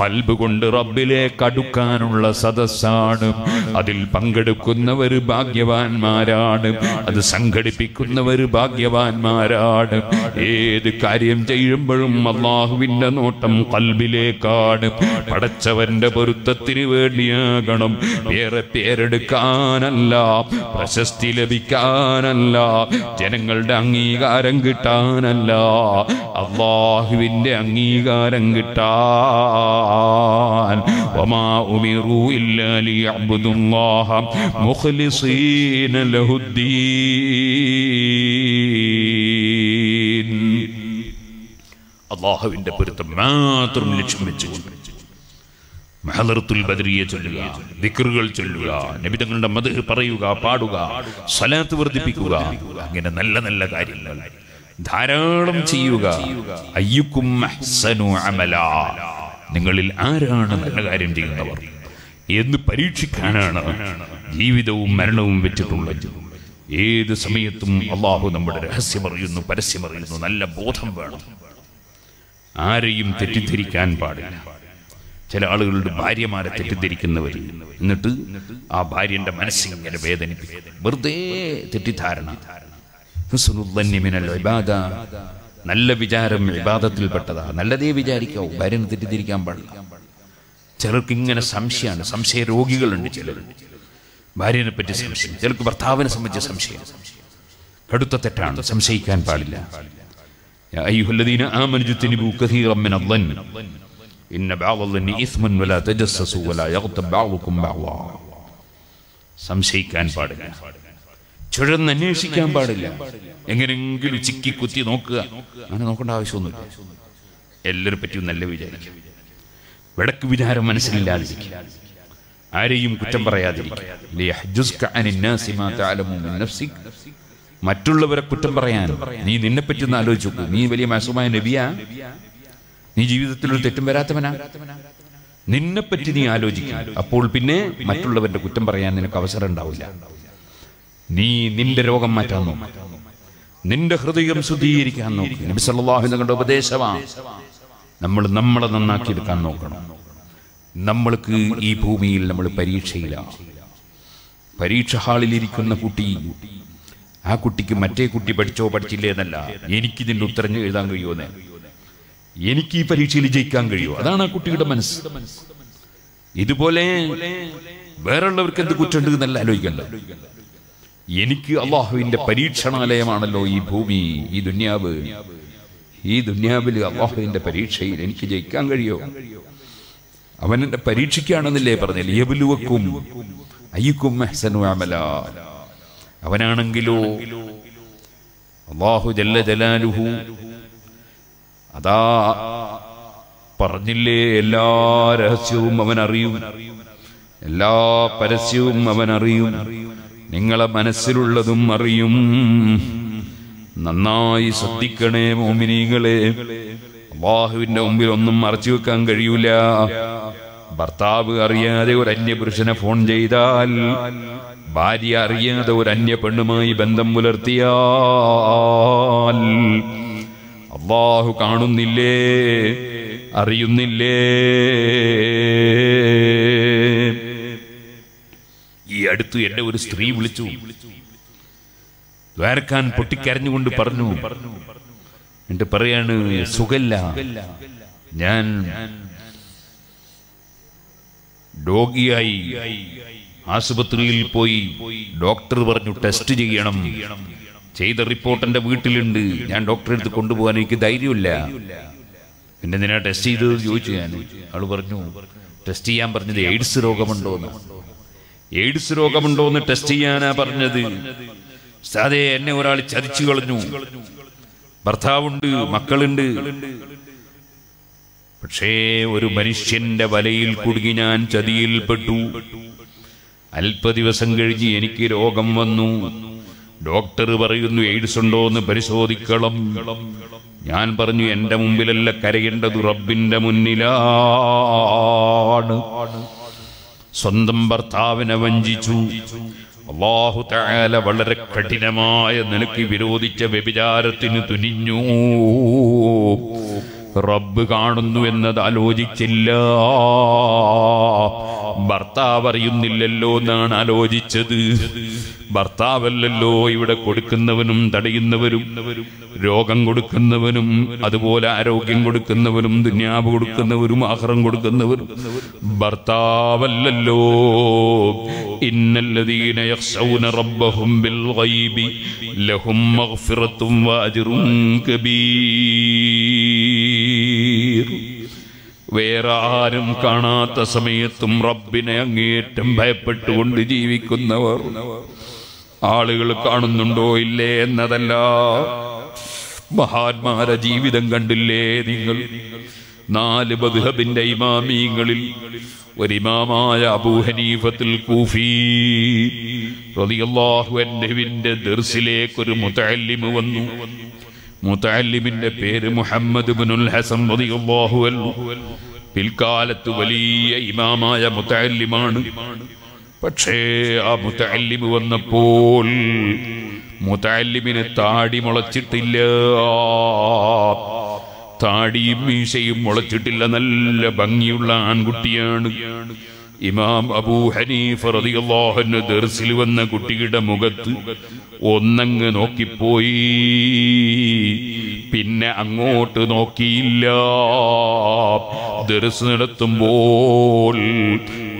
ഖൽബ് കൊണ്ട് റബ്ബിലേക്ക് അടുക്കാനുള്ള സദസ്സാണ്. അതിൽ പങ്കെടുക്കുന്നവർ ഭാഗ്യവാന്മാരാണ്, അത് സംഘടിപ്പിക്കുന്നവർ ഭാഗ്യവാന്മാരാണ്. ഏത് കാര്യം ചെയ്യുമ്പോഴും അല്ലാഹുവിൻ്റെ നോട്ടം ഖൽബിലേക്കാണ്. പടച്ചവന്റെ പൊരുത്തത്തിന് വേണ്ടിയാകണം, വേറെ പേരെടുക്കാനല്ല, പ്രശസ്തി ലഭിക്കാനല്ല, ജനങ്ങളുടെ അംഗീകാരം കിട്ടാനല്ല, അല്ലാഹുവിൻ്റെ അംഗീകാരം കിട്ടാൻ. വമാ ഉമിറു ഇല്ലാ ലിയഅ്ബുദുല്ലാഹ മുഖ്ലിസീന ലഹുദ്ദീൻ. അല്ലാഹുവിന്റെ പൊരുത്തം മാത്രം ലക്ഷ്യം വെച്ചു മഹ്ളറത്തുൽ ബദരിയെ ചൊല്ലുക, ദിക്റുകൾ ചൊല്ലുക, നബി തങ്ങളുടെ മദ്ഹ് പറയുക, പാടുക, സ്വലാത്ത് വർദ്ധിപ്പിക്കുക, അങ്ങനെ നല്ല നല്ല കാര്യങ്ങൾ ധാരാളം ചെയ്യുക. അയ്യുക്കും അഹ്സനു അമല, നിങ്ങളിൽ ആരാണ് നല്ല കാര്യം ചെയ്യുന്നവർ എന്ന് പരീക്ഷിക്കാനാണ് ജീവിതവും മരണവും വെച്ചിട്ടുള്ളത്. ഏത് സമയത്തും അല്ലാഹു നമ്മുടെ രഹസ്യമറിയുന്നു, പരസ്യമറിയുന്നു. നല്ല ബോധം വേണം, ആരെയും തെറ്റിദ്ധരിക്കാൻ പാടില്ല. ചില ആളുകളുടെ ഭാര്യമാരെ തെറ്റിദ്ധരിക്കുന്നവർ, എന്നിട്ട് ആ ഭാര്യന്റെ മനസ്സിങ്ങനെ വേദനിപ്പിക്കും, വെറുതെ തെറ്റിദ്ധാരണ. നല്ല വിചാരം ഇബാദത്തിൽപ്പെട്ടതാ, നല്ലതേ വിചാരിക്കാവൂ, ഭാര്യനെ തെറ്റിദ്ധരിക്കാൻ പാടില്ല. ചിലർക്ക് ഇങ്ങനെ സംശയമാണ്, സംശയ രോഗികളുണ്ട്. ചിലരുണ്ട് ഭാര്യനെ പറ്റി സംശയം, ചിലർക്ക് ഭർത്താവിനെ സംബന്ധിച്ച സംശയം. കടുത്ത തെറ്റാണ്, സംശയിക്കാൻ പാടില്ല. സംശയിക്കാൻ പാടില്ല, ചുഴന്നന്വേഷിക്കാൻ പാടില്ല. എങ്ങനെങ്കിലും ചിക്കി കുത്തി നോക്കുക, അങ്ങനെ നോക്കേണ്ട ആവശ്യമൊന്നുമില്ല. എല്ലാവരെ പറ്റിയും നല്ല വിചാരിക്കുക, വിടക്ക് വിചാരം മനസ്സിലില്ലാതിരിക്കുക, ആരെയും കുറ്റം പറയാതിരിക്കുക. മറ്റുള്ളവരെ കുറ്റം പറയാൻ നീ നിന്നെ പറ്റിയൊന്ന് ആലോചിച്ചു, നീ വലിയ മാസൂമായ നബിയാ, നീ ജീവിതത്തിൽ ഒരു തെറ്റും വരാത്തവനാ, നിന്നെപ്പറ്റി നീ ആലോചിക്കും. അപ്പോൾ പിന്നെ മറ്റുള്ളവരുടെ കുറ്റം പറയാൻ നിനക്ക് അവസരം ഉണ്ടാവില്ല. നീ നിന്റെ രോഗം മാറ്റാൻ നോക്കും, നിന്റെ ഹൃദയം ശുദ്ധീകരിക്കാൻ നോക്കും. നബി സല്ലല്ലാഹു അലൈഹി വസല്ലം ഉപദേശമാണ് നമ്മൾ നമ്മളെ നന്നാക്കിയെടുക്കാൻ നോക്കണം. നമ്മൾക്ക് ഈ ഭൂമിയിൽ നമ്മൾ പരീക്ഷയിലാണ്. പരീക്ഷ ഹാളിലിരിക്കുന്ന കുട്ടി, ആ കുട്ടിക്ക് മറ്റേ കുട്ടി പഠിച്ചോ പഠിച്ചില്ലേ എന്നല്ല, എനിക്കിതിൻ്റെ ഉത്തരം എഴുതാൻ കഴിയുമോ, എനിക്ക് ഈ പരീക്ഷയിൽ ജയിക്കാൻ കഴിയുമോ, അതാണ് ആ കുട്ടിയുടെ മനസ്സ്. ഇതുപോലെ വേറെയുള്ളവർക്ക് എന്ത് കുറ്റമുണ്ട് എന്നല്ല ആലോചിക്കണ്ട. എനിക്ക് അള്ളാഹുവിൻ്റെ പരീക്ഷണാലയമാണല്ലോ ഈ ഭൂമി, ഈ ദുന്യാവ്. ഈ ദുന്യാവിൽ അള്ളാഹുവിൻ്റെ പരീക്ഷയിൽ എനിക്ക് ജയിക്കാൻ കഴിയോ? അവൻ എന്നെ പരീക്ഷിക്കുകയാണെന്നില്ലേ പറഞ്ഞില്ല, യബ്ലുവക്കും അയ്യുക്കും അഹ്സനു അമല. അവനാണെങ്കിലോ അല്ലാഹു ജല്ല ജലാലുഹു അതാ പറഞ്ഞില്ലേ, എല്ലാ രഹസ്യവും അവൻ അറിയും, എല്ലാ പരസ്യവും അവൻ അറിയും, നിങ്ങളെ മനസ്സിലുള്ളതും അറിയും. നന്നായി ശ്രദ്ധിക്കണേ മോമിനീകളെ. അല്ലാഹുവിന്റെ മുമ്പിൽ ഒന്നും മറച്ചു വെക്കാൻ കഴിയൂല. ഭർത്താവ് അറിയാതെ ഒരു അന്യപുരുഷനെ ഫോൺ ചെയ്താൽ, ഭാര്യ അറിയാതെ ഒരു അന്യ പെണ്ണുമായി ബന്ധം പുലർത്തിയാൽ അല്ലാഹു കാണുന്നില്ലേ, അറിയുന്നില്ലേ? ഈ അടുത്ത് എന്നെ ഒരു സ്ത്രീ വിളിച്ചു, ദ്വാരക്കാൻ പൊട്ടിക്കരഞ്ഞുകൊണ്ട് പറഞ്ഞു, എന്നിട്ട് പറയാണ്, സുഖല്ല, ഞാൻ രോഗിയായി ആശുപത്രിയിൽ പോയി, ഡോക്ടർ പറഞ്ഞു ടെസ്റ്റ് ചെയ്യണം, ചെയ്ത റിപ്പോർട്ട് എൻ്റെ വീട്ടിലുണ്ട്, ഞാൻ ഡോക്ടറെ അടുത്ത് കൊണ്ടുപോകാൻ എനിക്ക് ധൈര്യമില്ല. പിന്നെ എന്തിനാ ടെസ്റ്റ് ചെയ്തത് ചോദിച്ചു ഞാൻ. അവള് പറഞ്ഞു, ടെസ്റ്റ് ചെയ്യാൻ പറഞ്ഞത് എയ്ഡ്സ് രോഗമുണ്ടോന്ന്. എയ്ഡ്സ് രോഗമുണ്ടോന്ന് ടെസ്റ്റ് ചെയ്യാനാ പറഞ്ഞത്. സാധേ, എന്നെ ഒരാൾ ചതിച്ചു കളഞ്ഞു, ഭർത്താവുണ്ട്, മക്കളുണ്ട്, പക്ഷേ ഒരു മനുഷ്യന്റെ വലയിൽ കുടുങ്ങി ഞാൻ ചതിയിൽപ്പെട്ടു. അല്പ ദിവസം കഴിഞ്ഞ് എനിക്ക് രോഗം വന്നു. ഡോക്ടർ പറയുന്നു എയ്ഡ്സ് ഉണ്ടോ എന്ന് പരിശോധിക്കണം. ഞാൻ പറഞ്ഞു, എന്റെ മുമ്പിലല്ല കരയേണ്ടത്, റബ്ബിന്റെ മുന്നിലാണ്. സ്വന്തം ഭർത്താവിനെ വഞ്ചിച്ചു. അല്ലാഹു തആല വളരെ കഠിനമായ നിലയ്ക്ക് വിരോധിച്ച വ്യഭിചാരത്തിന് തുനിഞ്ഞു. റബ്ബ് കാണുന്നു എന്നത് ആലോചിച്ചില്ല. ഭർത്താവ് അറിയുന്നില്ലല്ലോ എന്നാണ് ആലോചിച്ചത്. ഭർത്താവല്ലല്ലോ ഇവിടെ കൊടുക്കുന്നവനും തടയുന്നവരും, രോഗം കൊടുക്കുന്നവനും അതുപോലെ ആരോഗ്യം കൊടുക്കുന്നവനും ദുന്യാവ് കൊടുക്കുന്നവരും ആഖിറം കൊടുക്കുന്നവരും ഭർത്താവല്ലല്ലോ. ഇന്നല്ലദീന യഖ്ശൗന റബ്ബഹും ബിൽ ഗൈബി ലഹും മഗ്ഫിറത്തും വഅജ്റുൻ കബീർ. വേറെ ആരും കാണാത്ത സമയത്തും റബ്ബിനെ അങ്ങേറ്റം ഭയപ്പെട്ടുകൊണ്ട് ജീവിക്കുന്നവർ, ആളുകൾ കാണുന്നുണ്ടോ ഇല്ലേ എന്നതല്ല, മഹാന്മാരെ ജീവിതം കണ്ടില്ലേ നിങ്ങൾ? നാല് മദ്ഹബിന്റെ ഇമാമീങ്ങളിൽ ഒരിമാമായ അബൂ ഹനീഫത്തുൽ കൂഫി റളിയല്ലാഹു അൻഹുവിന്റെ ദർസിലേക്ക് ഒരു മുതഅല്ലിമു വന്നു. മുതഅല്ലിമിന്റെ പേര് മുഹമ്മദ് ഇബ്നുൽ ഹസൻ റളിയല്ലാഹു അൻഹു. പിൽക്കാലത്ത് വലിയ ഇമാമായ മുതഅല്ലിമാണ്. പക്ഷേ ആ മുതഅല്ലിമു വന്നപ്പോൾ മുതഅല്ലിമിന് താടി മുളച്ചിട്ടില്ല, താടിയും മീശയും മുളച്ചിട്ടില്ല. നല്ല ഭംഗിയുള്ള ആൺകുട്ടിയാണ്. ഇമാം അബൂ ഹനീഫ റളിയല്ലാഹു അൻഹു ദർസിൽ വന്ന കുട്ടിയുടെ മുഖത്ത് ഒന്നങ്ങ് നോക്കിപ്പോയി, പിന്നെ അങ്ങോട്ട് നോക്കിയില്ല. ദർസ് നടത്തുമ്പോൾ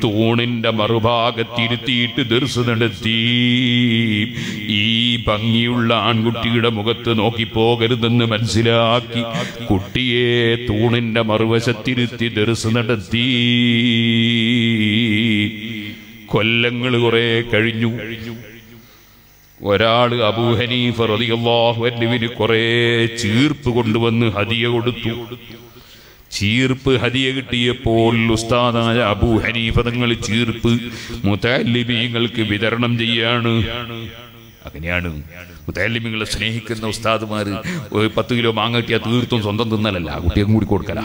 തൂണിന്റെ മറുഭാഗത്തിരുത്തിയിട്ട് ദർസ് നടത്തി. ഈ ഭംഗിയുള്ള ആൺകുട്ടിയുടെ മുഖത്ത് നോക്കിപ്പോകരുതെന്ന് മനസ്സിലാക്കി കുട്ടിയെ തൂണിന്റെ മറുവശത്തിരുത്തി ദർസ് നടത്തി. കൊല്ലങ്ങൾ കുറെ കഴിഞ്ഞു. ഒരാള് അബൂ ഹനീഫ റളിയല്ലാഹു അൻഹുവിന് കുറെ ചീർപ്പ് കൊണ്ടുവന്ന് ഹദിയ കൊടുത്തു. ചീർപ്പ് ഹദിയ കിട്ടിയപ്പോൾ ഉസ്താദായ അബൂ ഹനീഫ തങ്ങൾ ചീർപ്പ് മുതഅല്ലിമീങ്ങൾക്ക് വിതരണം ചെയ്യാണ്. അങ്ങനെയാണ് മുതഅല്ലിമീങ്ങളെ സ്നേഹിക്കുന്ന ഉസ്താദുമാർ. 10 കിലോ മാങ്ങ കിട്ടിയാൽ തീർത്തും സ്വന്തം തിന്നലല്ല, ആ കുട്ടിയും കൂടി കൊടുക്കല.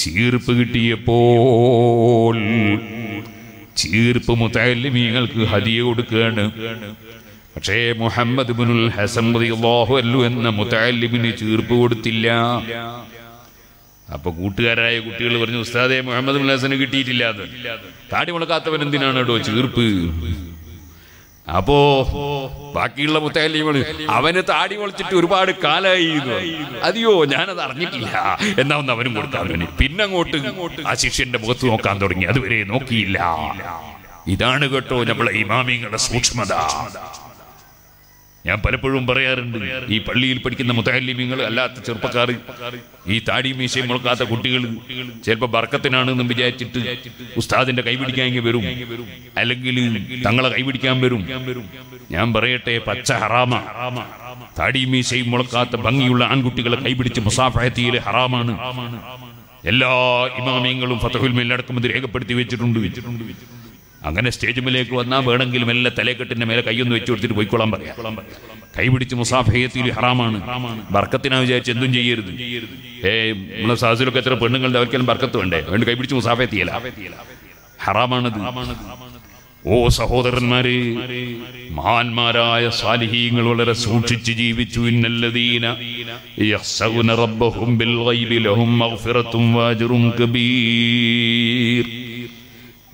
ചീർപ്പ് കിട്ടിയപ്പോൾ ചീർപ്പ് മുതല്ലിമീങ്ങൾക്ക് ഹദിയ കൊടുക്കുകയാണ്. പക്ഷേ മുഹമ്മദ് ഇബ്നുൽ ഹസൻ റളിയല്ലാഹു അൻഹു എന്ന മുതല്ലിമിന് ചീർപ്പ് കൊടുത്തില്ല. അപ്പൊ കൂട്ടുകാരായ കുട്ടികൾ പറഞ്ഞു, ഉസ്താദേ മുഹമ്മദ് ഇബ്നുൽ ഹസന് കിട്ടിയിട്ടില്ല, താടി മുളക്കാത്തവൻ എന്തിനാണ് കേട്ടോ ചീർപ്പ്? അപ്പോ ബാക്കിയുള്ള മുത്തല്ലിമീങ്ങൾ അവന് താടി മുളച്ചിട്ട് ഒരുപാട് കാലായി, അതെയോ ഞാനത് അറിഞ്ഞിട്ടില്ല, എന്നാ ഒന്ന് അവനും കൊടുത്തവന്. പിന്നങ്ങോട്ട് ആ ശിഷ്യന്റെ മുഖത്ത് നോക്കാൻ തുടങ്ങി, അതുവരെ നോക്കിയില്ല. ഇതാണ് കേട്ടോ നമ്മളെ ഇമാമിങ്ങളുടെ സൂക്ഷ്മത. ഞാൻ പലപ്പോഴും പറയാറുണ്ട്, ഈ പള്ളിയിൽ പഠിക്കുന്ന മുതല്ലിമീങ്ങൾ അല്ലാത്ത ചെറുപ്പക്കാർ, ഈ താടി മീശയും മുളക്കാത്ത കുട്ടികൾ ചിലപ്പോൾ ബർക്കത്തിനാണെന്ന് വിചാരിച്ചിട്ട് ഉസ്താദിന്റെ കൈപിടിക്കാൻ വരും, അല്ലെങ്കിൽ തങ്ങളെ കൈപിടിക്കാൻ വരും. ഞാൻ പറയട്ടെ, പച്ച ഹറാമ. താടി മീശയും മുളക്കാത്ത ഭംഗിയുള്ള ആൺകുട്ടികളെ കൈപിടിച്ച് മുസാഫഹത്തിയിലെ ഹറാമാണ്. എല്ലാ ഇമാമിയങ്ങളും ഫതഹുൽ മീനിലടക്കം ഇത് രേഖപ്പെടുത്തി വെച്ചിട്ടുണ്ട്. അങ്ങനെ സ്റ്റേജുമിലേക്ക് വന്നാൽ വേണമെങ്കിലും എല്ലാ തലക്കെട്ടിന്റെ മേലെ കൈയൊന്ന് വെച്ചു കൊടുത്തിട്ട് പോയിക്കൊള്ളാൻ പറയാം. കൈപിടിച്ച് മുസാഫഹത്തിൽ ഹറാമാണ്. ബർക്കത്തിനാ വിചാരിച്ച് എന്തും ചെയ്യരുത്. നമ്മളെ സാഹസിലൊക്കെ എത്ര പെണ്ണുങ്ങളുടെ അവർക്കെല്ലാം ബർക്കത്ത് വേണ്ടേ? അതുകൊണ്ട് കൈപിടിച്ച് മുസാഫഹത്തിയല്ല, ഹറാമാണത്. ഓ സഹോദരന്മാര്, മഹാന്മാരായ സാലിഹീങ്ങൾ വളരെ സൂക്ഷിച്ച് ജീവിച്ചു. ഇന്നല്ലദീന യഖ്ശൗന റബ്ബഹും ബിൽ ഗൈബി ലഹും മഗ്ഫിറത്തും വഅജ്റും കബീർ.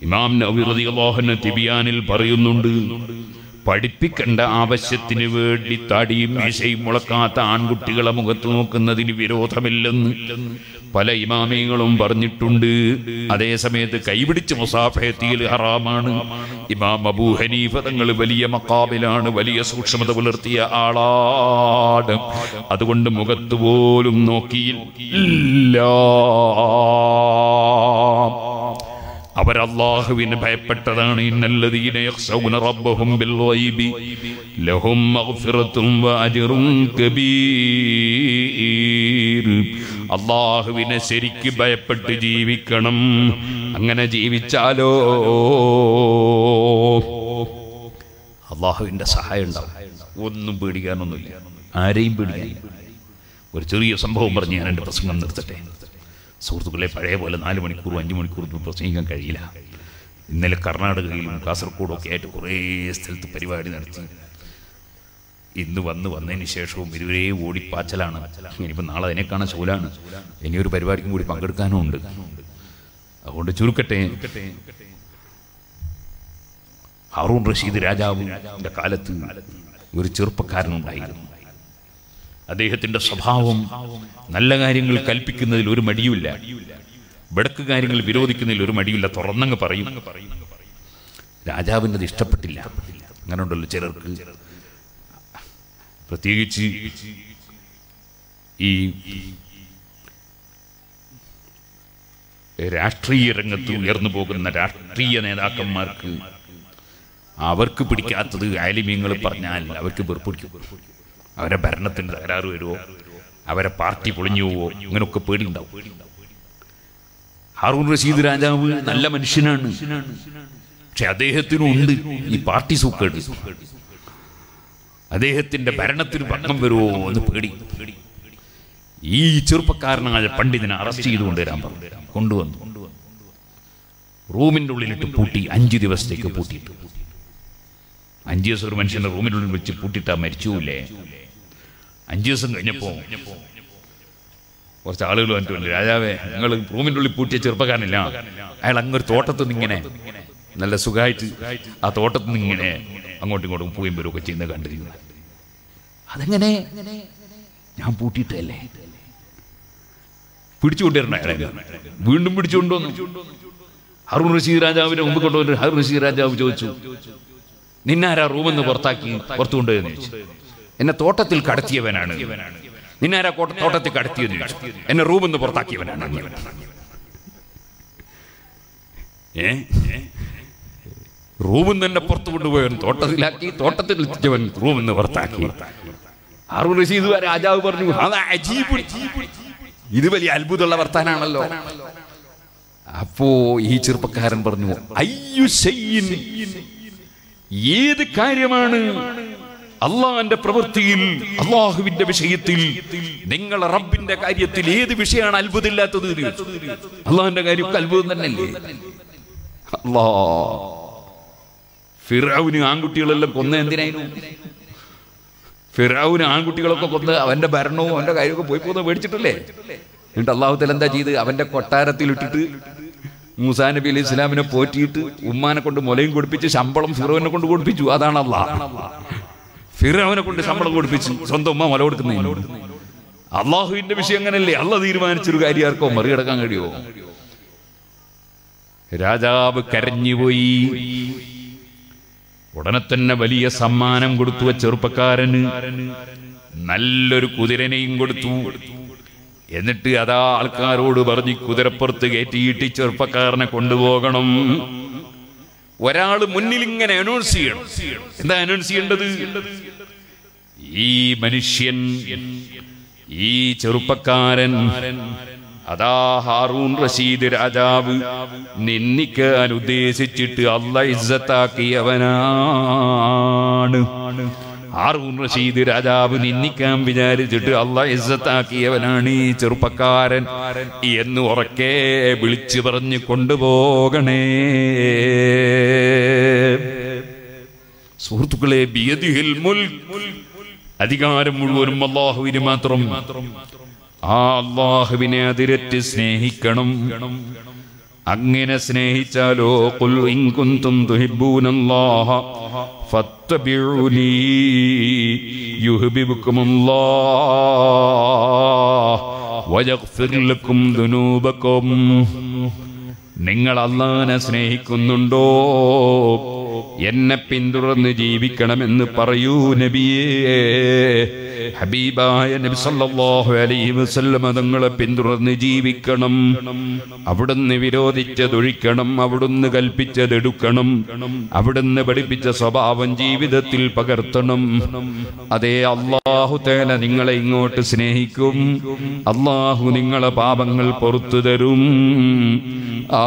ഇമാം നവവി റളിയല്ലാഹു അൻഹു തിബിയാനിൽ പറയുന്നുണ്ട്, പഠിപ്പിക്കേണ്ട ആവശ്യത്തിന് വേണ്ടി താടിയും മീശയും മുളക്കാത്ത ആൺകുട്ടികളെ മുഖത്ത് നോക്കുന്നതിന് വിരോധമില്ലെന്ന് പല ഇമാമികളും പറഞ്ഞിട്ടുണ്ട്. അതേസമയത്ത് കൈപിടിച്ച് മുസാഫഹത്തിൽ ഹറാമാണ്. ഇമാം അബൂ ഹനീഫ തങ്ങൾ വലിയ മക്കാമിലാണ്, വലിയ സൂക്ഷ്മത പുലർത്തിയ ആളാണ്. അതുകൊണ്ട് മുഖത്ത് പോലും നോക്കിയില്ല. അവരല്ലാഹുവിനെ ഭയപ്പെട്ടതാണ്. ഇന്നല്ലദീന യഖ്ശൗന റബ്ബഹും ബിൽ ഗൈബി ലഹും മഗ്ഫിറത്തും വഅജ്റും കബീർ. അല്ലാഹുവിനെ ശരിക്ക് ഭയപ്പെട്ട് ജീവിക്കണം. അങ്ങനെ ജീവിച്ചാലോ അല്ലാഹുവിന്റെ സഹായം ഉണ്ടാവും. ഒന്നും പേടിക്കാനൊന്നുമില്ല, ആരെയും പേടിക്കാനില്ല. ഒരു ചെറിയ സംഭവം പറഞ്ഞ് ഞാൻ എൻ്റെ പ്രസംഗം നിർത്തട്ടെ. സുഹൃത്തുക്കളെ, പഴയ പോലെ 4 മണിക്കൂറും 5 മണിക്കൂറും പ്രസംഗിക്കാൻ കഴിയില്ല. ഇന്നലെ കർണാടകയിലും കാസർഗോഡും ഒക്കെ ആയിട്ട് കുറേ സ്ഥലത്ത് പരിപാടി നടത്തി. ഇന്ന് വന്നതിന് ശേഷവും ഇരുവരേ ഓടിപ്പാച്ചലാണ്. ഇനിയിപ്പോൾ നാളെ അതിനെ കാണാൻ ശൂലാണ്. ഇനിയൊരു പരിപാടിക്കും കൂടി പങ്കെടുക്കാനും ഉണ്ട്. അതുകൊണ്ട് ചുരുക്കട്ടെ. ഹാറൂൺ റഷീദ് രാജാവിൻ്റെ കാലത്ത് ഒരു ചെറുപ്പക്കാരനുണ്ടായിരുന്നു. അദ്ദേഹത്തിൻ്റെ സ്വഭാവം നല്ല കാര്യങ്ങൾ കൽപ്പിക്കുന്നതിൽ ഒരു മടിയുമില്ല, വിടക്ക് കാര്യങ്ങൾ വിരോധിക്കുന്നതിൽ ഒരു മടിയുമില്ല, തുറന്നങ്ങ് പറയും. രാജാവിനത് ഇഷ്ടപ്പെട്ടില്ല. അങ്ങനെ ഉണ്ടല്ലോ ചിലർക്ക്, പ്രത്യേകിച്ച് ഈ രാഷ്ട്രീയ രംഗത്ത് ഉയർന്നു പോകുന്ന രാഷ്ട്രീയ നേതാക്കന്മാർക്ക് അവർക്ക് പിടിക്കാത്തത് ആലിമീങ്ങൾ പറഞ്ഞാൽ അവർക്ക് വെറുപ്പിടിക്കും. അവരെ ഭരണത്തിന് തകരാറ് വരുമോ, അവരെ പാർട്ടി പൊളിഞ്ഞു പോവോ, അങ്ങനെയൊക്കെ പേടിയുണ്ടാവും. ഹാറൂൺ റഷീദ് രാജാവ് നല്ല മനുഷ്യനാണ്, പക്ഷെ അദ്ദേഹത്തിനും ഉണ്ട് ഈ പാർട്ടി സൂക്കേട്. അദ്ദേഹത്തിന്റെ ഭരണത്തിന് ഭംഗം വരുമോ എന്ന് പേടി. ഈ ചെറുപ്പക്കാരനായ പണ്ഡിതനെ അറസ്റ്റ് ചെയ്ത് കൊണ്ടുവരാൻ കൊണ്ടുവന്നു റൂമിന്റെ ഉള്ളിലിട്ട് പൂട്ടി. 5 ദിവസത്തേക്ക് പൂട്ടിയിട്ട്, 5 ദിവസം ഒരു മനുഷ്യന്റെ റൂമിനുള്ളിൽ വെച്ച് പൂട്ടിട്ടാ മരിച്ചുല്ലേ. 5 ദിവസം കഴിഞ്ഞപ്പോൾ കുറച്ച് ആളുകൾ വന്നിട്ടുണ്ട്, രാജാവേ ഞങ്ങൾ റൂമിൻ്റെ ഉള്ളിൽ പൂട്ടിയ ചെറുപ്പക്കാരനില്ല, അയാൾ അങ്ങൊരു തോട്ടത്തിൽ നിന്നിങ്ങനെ നല്ല സുഖമായിട്ട് ആ തോട്ടത്തിൽ നിന്നിങ്ങനെ അങ്ങോട്ടും ഇങ്ങോട്ടും പൂയും പേരൊക്കെ ചെയ്യുന്നത് കണ്ടിരുന്നു. അതെങ്ങനെ ഞാൻ പൂട്ടിയിട്ടല്ലേ? പിടിച്ചുകൊണ്ടിരുന്ന അയാളെ വീണ്ടും പിടിച്ചുകൊണ്ടുവന്നു. ഹാറൂൺ റഷീദ് രാജാവിനെ മുമ്പ് കൊണ്ടുവന്നു. ഹാറൂൺ റഷീദ് രാജാവ് ചോദിച്ചു, നിന്നാരാ റൂമെന്ന് പുറത്താക്കി പുറത്തു കൊണ്ടുപോയെന്ന് ചോദിച്ചു. എന്നെ തോട്ടത്തിൽ കടത്തിയവനാണ്. നിന്നാരാ തോട്ടത്തിൽ കടത്തിയെന്ന് ചോദിച്ചു. എന്നെ റൂമെന്ന് പുറത്താക്കിയവനാണ്. റൂമെന്ന് എന്നെ പുറത്തു കൊണ്ടുപോയവൻ തോട്ടത്തിലാക്കി, തോട്ടത്തിൽ എത്തിച്ചവൻ റൂമെന്ന് പുറത്താക്കി. ഹാറൂൺ റഷീദ് രാജാവ് പറഞ്ഞു, ഇത് വലിയ അത്ഭുതമുള്ള വർത്താനാണല്ലോ. അപ്പോ ഈ ചെറുപ്പക്കാരൻ പറഞ്ഞു, ഏത് കാര്യമാണ് Allah and the Provatil, Allah with the Vishayatil, Ningal Rab in the Kariatil, the Vishayan Albudilla to the Allah and the Gayuk Albud Allah Firauni Angutil Kondan Firauni Angutil and the Barno and the Gayuk Pupo the Virgil and Allah Telandaji, Avenda Kotara Tilutu. Musana Bill Islam in a poetry, Umana Kondu Molin good pitch, Sambalam Furana Kondu good pitch, Adana Allah. Firana Kondu Sambal good pitch, Sondoma, Lord the name. Allah who in the Vishanganelli, Allah the Ivan Churgadiarco, Maria Gangadio Raja Karanivui Vodanatana Valia Samanam good to a Churpakaran Nallur Kudirene good to. എന്നിട്ട് അതാ ആൾക്കാരോട് പറഞ്ഞു കുതിരപ്പുറത്ത് കേറ്റിയിട്ട് ചെറുപ്പക്കാരനെ കൊണ്ടുപോകണം ഒരാൾ മുന്നിൽ ഇങ്ങനെ അനൗൺസ് ചെയ്യണം എന്താ അനൗൺസ് ചെയ്യേണ്ടത് ഈ മനുഷ്യൻ ഈ ചെറുപ്പക്കാരൻ അതാ ഹാറൂൻ റഷീദ് രാജാവ് നിന്നിക്കാൻ ഉദ്ദേശിച്ചിട്ട് അല്ലാഹ് ഇസ്സത്താക്കിയവനാണ് Harun Rashid Rajav Ninnikam Vijarichittu Allah Izzathakiyavananu ee Cherupakkaran ennu orakke vilichu paranju kondupogane Suhruthukale biyadihil mulk adhikaram muzhuvanum Allahuvinu mathram aa Allahuvine adirettu snehikkanam അങ്ങനെ സ്നേഹിച്ചാലോ ഖുൽ ഇൻ കുൻതും തുഹിബ്ബൂനല്ലാഹ ഫത്തബിഊനി യുഹിബ്ബുകുമുല്ലാഹ് വയഗ്ഫിർ ലക്കും ദുനൂബകും നിങ്ങൾ അല്ലാഹനെ സ്നേഹിക്കുന്നുണ്ടോ എന്നെ പിന്തുടർന്ന് ജീവിക്കണമെന്ന് പറയൂ നബിയേ ഹബീബായ നബി സല്ലല്ലാഹു അലൈഹി വസല്ലം തങ്ങളെ പിന്തുടർന്ന് ജീവിക്കണം അവിടുന്ന് വിരോധിച്ചത് ഒഴിക്കണം അവിടുന്ന് കൽപ്പിച്ചത് എടുക്കണം അവിടുന്ന് പഠിപ്പിച്ച സ്വഭാവം ജീവിതത്തിൽ പകർത്തണം അതേ അല്ലാഹു തആല നിങ്ങളെ ഇങ്ങോട്ട് സ്നേഹിക്കും അല്ലാഹു നിങ്ങളെ പാപങ്ങൾ പൊറുത്തു തരും ആ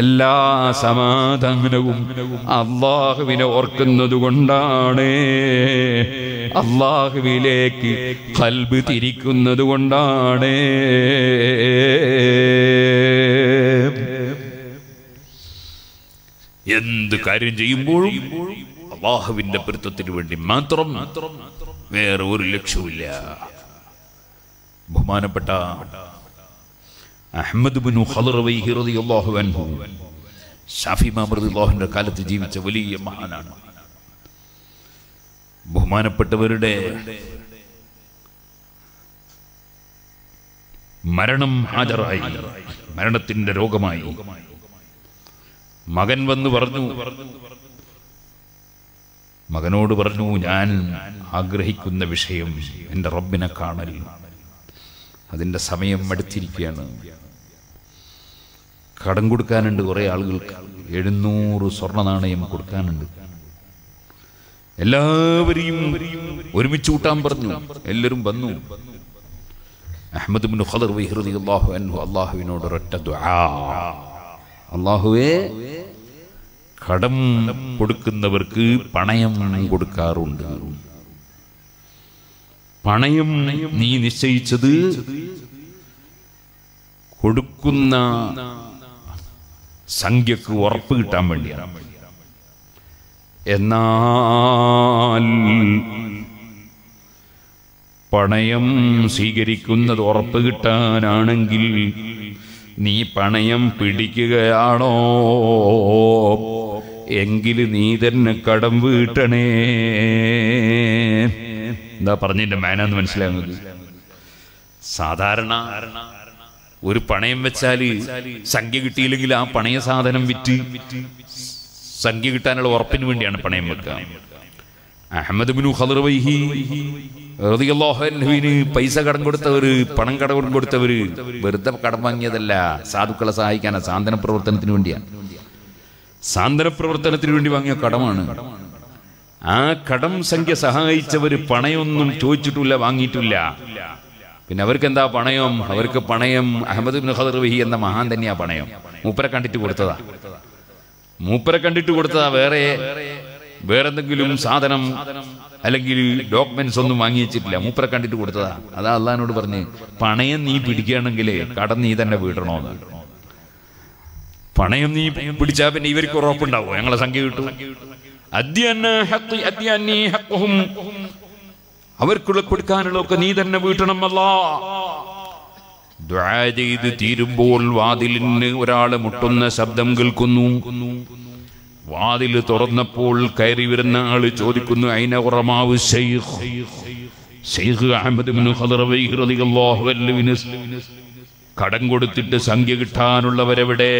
എല്ലാ സമാധാനവും അല്ലാഹുവിനെ ഓർക്കുന്നതുകൊണ്ടാണ് അല്ലാഹുവിലേക്ക് ഖൽബ് തിരിക്കുന്നതുകൊണ്ടാണ് എന്ത് കാര്യം ചെയ്യുമ്പോഴും അല്ലാഹുവിന്റെ പൊരുത്തത്തിനു വേണ്ടി മാത്രം വേറെ ഒരു ലക്ഷ്യമില്ല ബഹുമാനപ്പെട്ട അഹ്മദ് ഇബ്നു ഖലറവൈഹി റളിയല്ലാഹു അൻഹു ഷാഫി ഇമാം റളിയല്ലാഹുവിന്റെ കാലത്ത് ജീവിച്ച വലിയ മഹാനാണ് ബഹുമാനപ്പെട്ടവരുടെ മരണം ഹാജറായി മരണത്തിന്റെ രോഗമായി മകൻ വന്ന് പറഞ്ഞു മകനോട് പറഞ്ഞു ഞാൻ ആഗ്രഹിക്കുന്ന വിഷയം എൻ്റെ റബ്ബിനെ കാണൽ അതിൻ്റെ സമയം അടുത്തിരിക്കുകയാണ് കടം കൊടുക്കാനുണ്ട് കുറേ ആളുകൾക്ക് 700 സ്വർണ്ണ നാണയം കൊടുക്കാനുണ്ട് എല്ലാവരെയും ഒരുമിച്ച് കൂട്ടാൻ പറഞ്ഞു എല്ലാവരും വന്നു അഹ്മദ് ഇബ്നു ഖലറവൈഹി റളിയല്ലാഹു അൻഹു അല്ലാഹുവിനോട് ഒരൊറ്റ ദുആ അല്ലാഹുവേ കടം കൊടുക്കുന്നവർക്ക് പണയം കൊടുക്കാറുണ്ട് പണയം നീ നിശ്ചയിച്ചത് കൊടുക്കുന്ന സംഖ്യക്ക് ഉറപ്പ് കിട്ടാൻ വേണ്ടിയാണ് എന്നാൽ പണയം സ്വീകരിക്കുന്നത് ഉറപ്പ് കിട്ടാനാണെങ്കിൽ നീ പണയം പിടിക്കുകയാണോ എങ്കിൽ നീ തന്നെ കടം വീട്ടണേ എന്താ പറഞ്ഞതിൻ്റെ മാനാന്ന് മനസ്സിലാകുന്നത് സാധാരണ ഒരു പണയം വെച്ചാൽ സംഖ്യ കിട്ടിയില്ലെങ്കിൽ ആ പണയ സാധനം വിറ്റ് സംഖ്യ കിട്ടാനുള്ള ഉറപ്പിന് വേണ്ടിയാണ് പണയം വെക്കുക അഹ്മദ് ഇബ്നു ഖലറവൈഹി റളിയല്ലാഹു അൻഹുവിന് പൈസ കടം കൊടുത്തവര് പണം കടം കൊടുത്തവര് വെറുതെ കടം വാങ്ങിയതല്ല സാധുക്കളെ സഹായിക്കാനാ സാന്ത്വന പ്രവർത്തനത്തിന് വേണ്ടിയാണ് സാന്ദനപ്രവർത്തനത്തിന് വേണ്ടി വാങ്ങിയ കടമാണ്. ആ കടം സംഖ്യ സഹായിച്ചവർ പണയൊന്നും ചോദിച്ചിട്ടില്ല, വാങ്ങിയിട്ടില്ല. പിന്നെ അവർക്ക് എന്താ പണയം? അവർക്ക് പണയം അഹമ്മദ് ഇബ്നു ഖദർ വഹി എന്ന മഹാൻ തന്നെയാ പണയം. മൂപ്പരെ കണ്ടിട്ട് കൊടുത്തതാ. വേറെന്തെങ്കിലും സാധനം അല്ലെങ്കിൽ ഡോക്യുമെന്റ്സ് ഒന്നും വാങ്ങിച്ചിട്ടില്ല, മൂപ്പരെ കണ്ടിട്ട് കൊടുത്തതാ. അതാ അള്ളാഹിനോട് പറഞ്ഞ് പണയം നീ പിടിക്കുകയാണെങ്കിൽ കടം നീ തന്നെ വീട്ടണോന്ന്. പണയം നീ പിടിച്ചാ പിന്നെ ഇവർക്ക് ഉറപ്പുണ്ടാവോ ഞങ്ങളെ സംഖ്യ കിട്ടും? അവർക്കുള്ള കൊടുക്കാനുള്ള ഒക്കെ നീ തന്നെ വീട്ടണം അല്ലാ. ദുആ ചെയ്ത് തീരുമ്പോൾ വാതിലിന് ഒരാൾ മുട്ടുന്ന ശബ്ദം കേൾക്കുന്നു. വാതിൽ തുറന്നപ്പോൾ കയറി വരുന്ന ആള് ചോദിക്കുന്നു, ഐന ഉറമാവ് ശൈഖ്? ശൈഖ് അഹ്മദ് ഇബ്നു ഖദർ റളിയല്ലാഹു അൻഹു കടം കൊടുത്തിട്ട് സംഖ്യ കിട്ടാനുള്ളവരെവിടെ?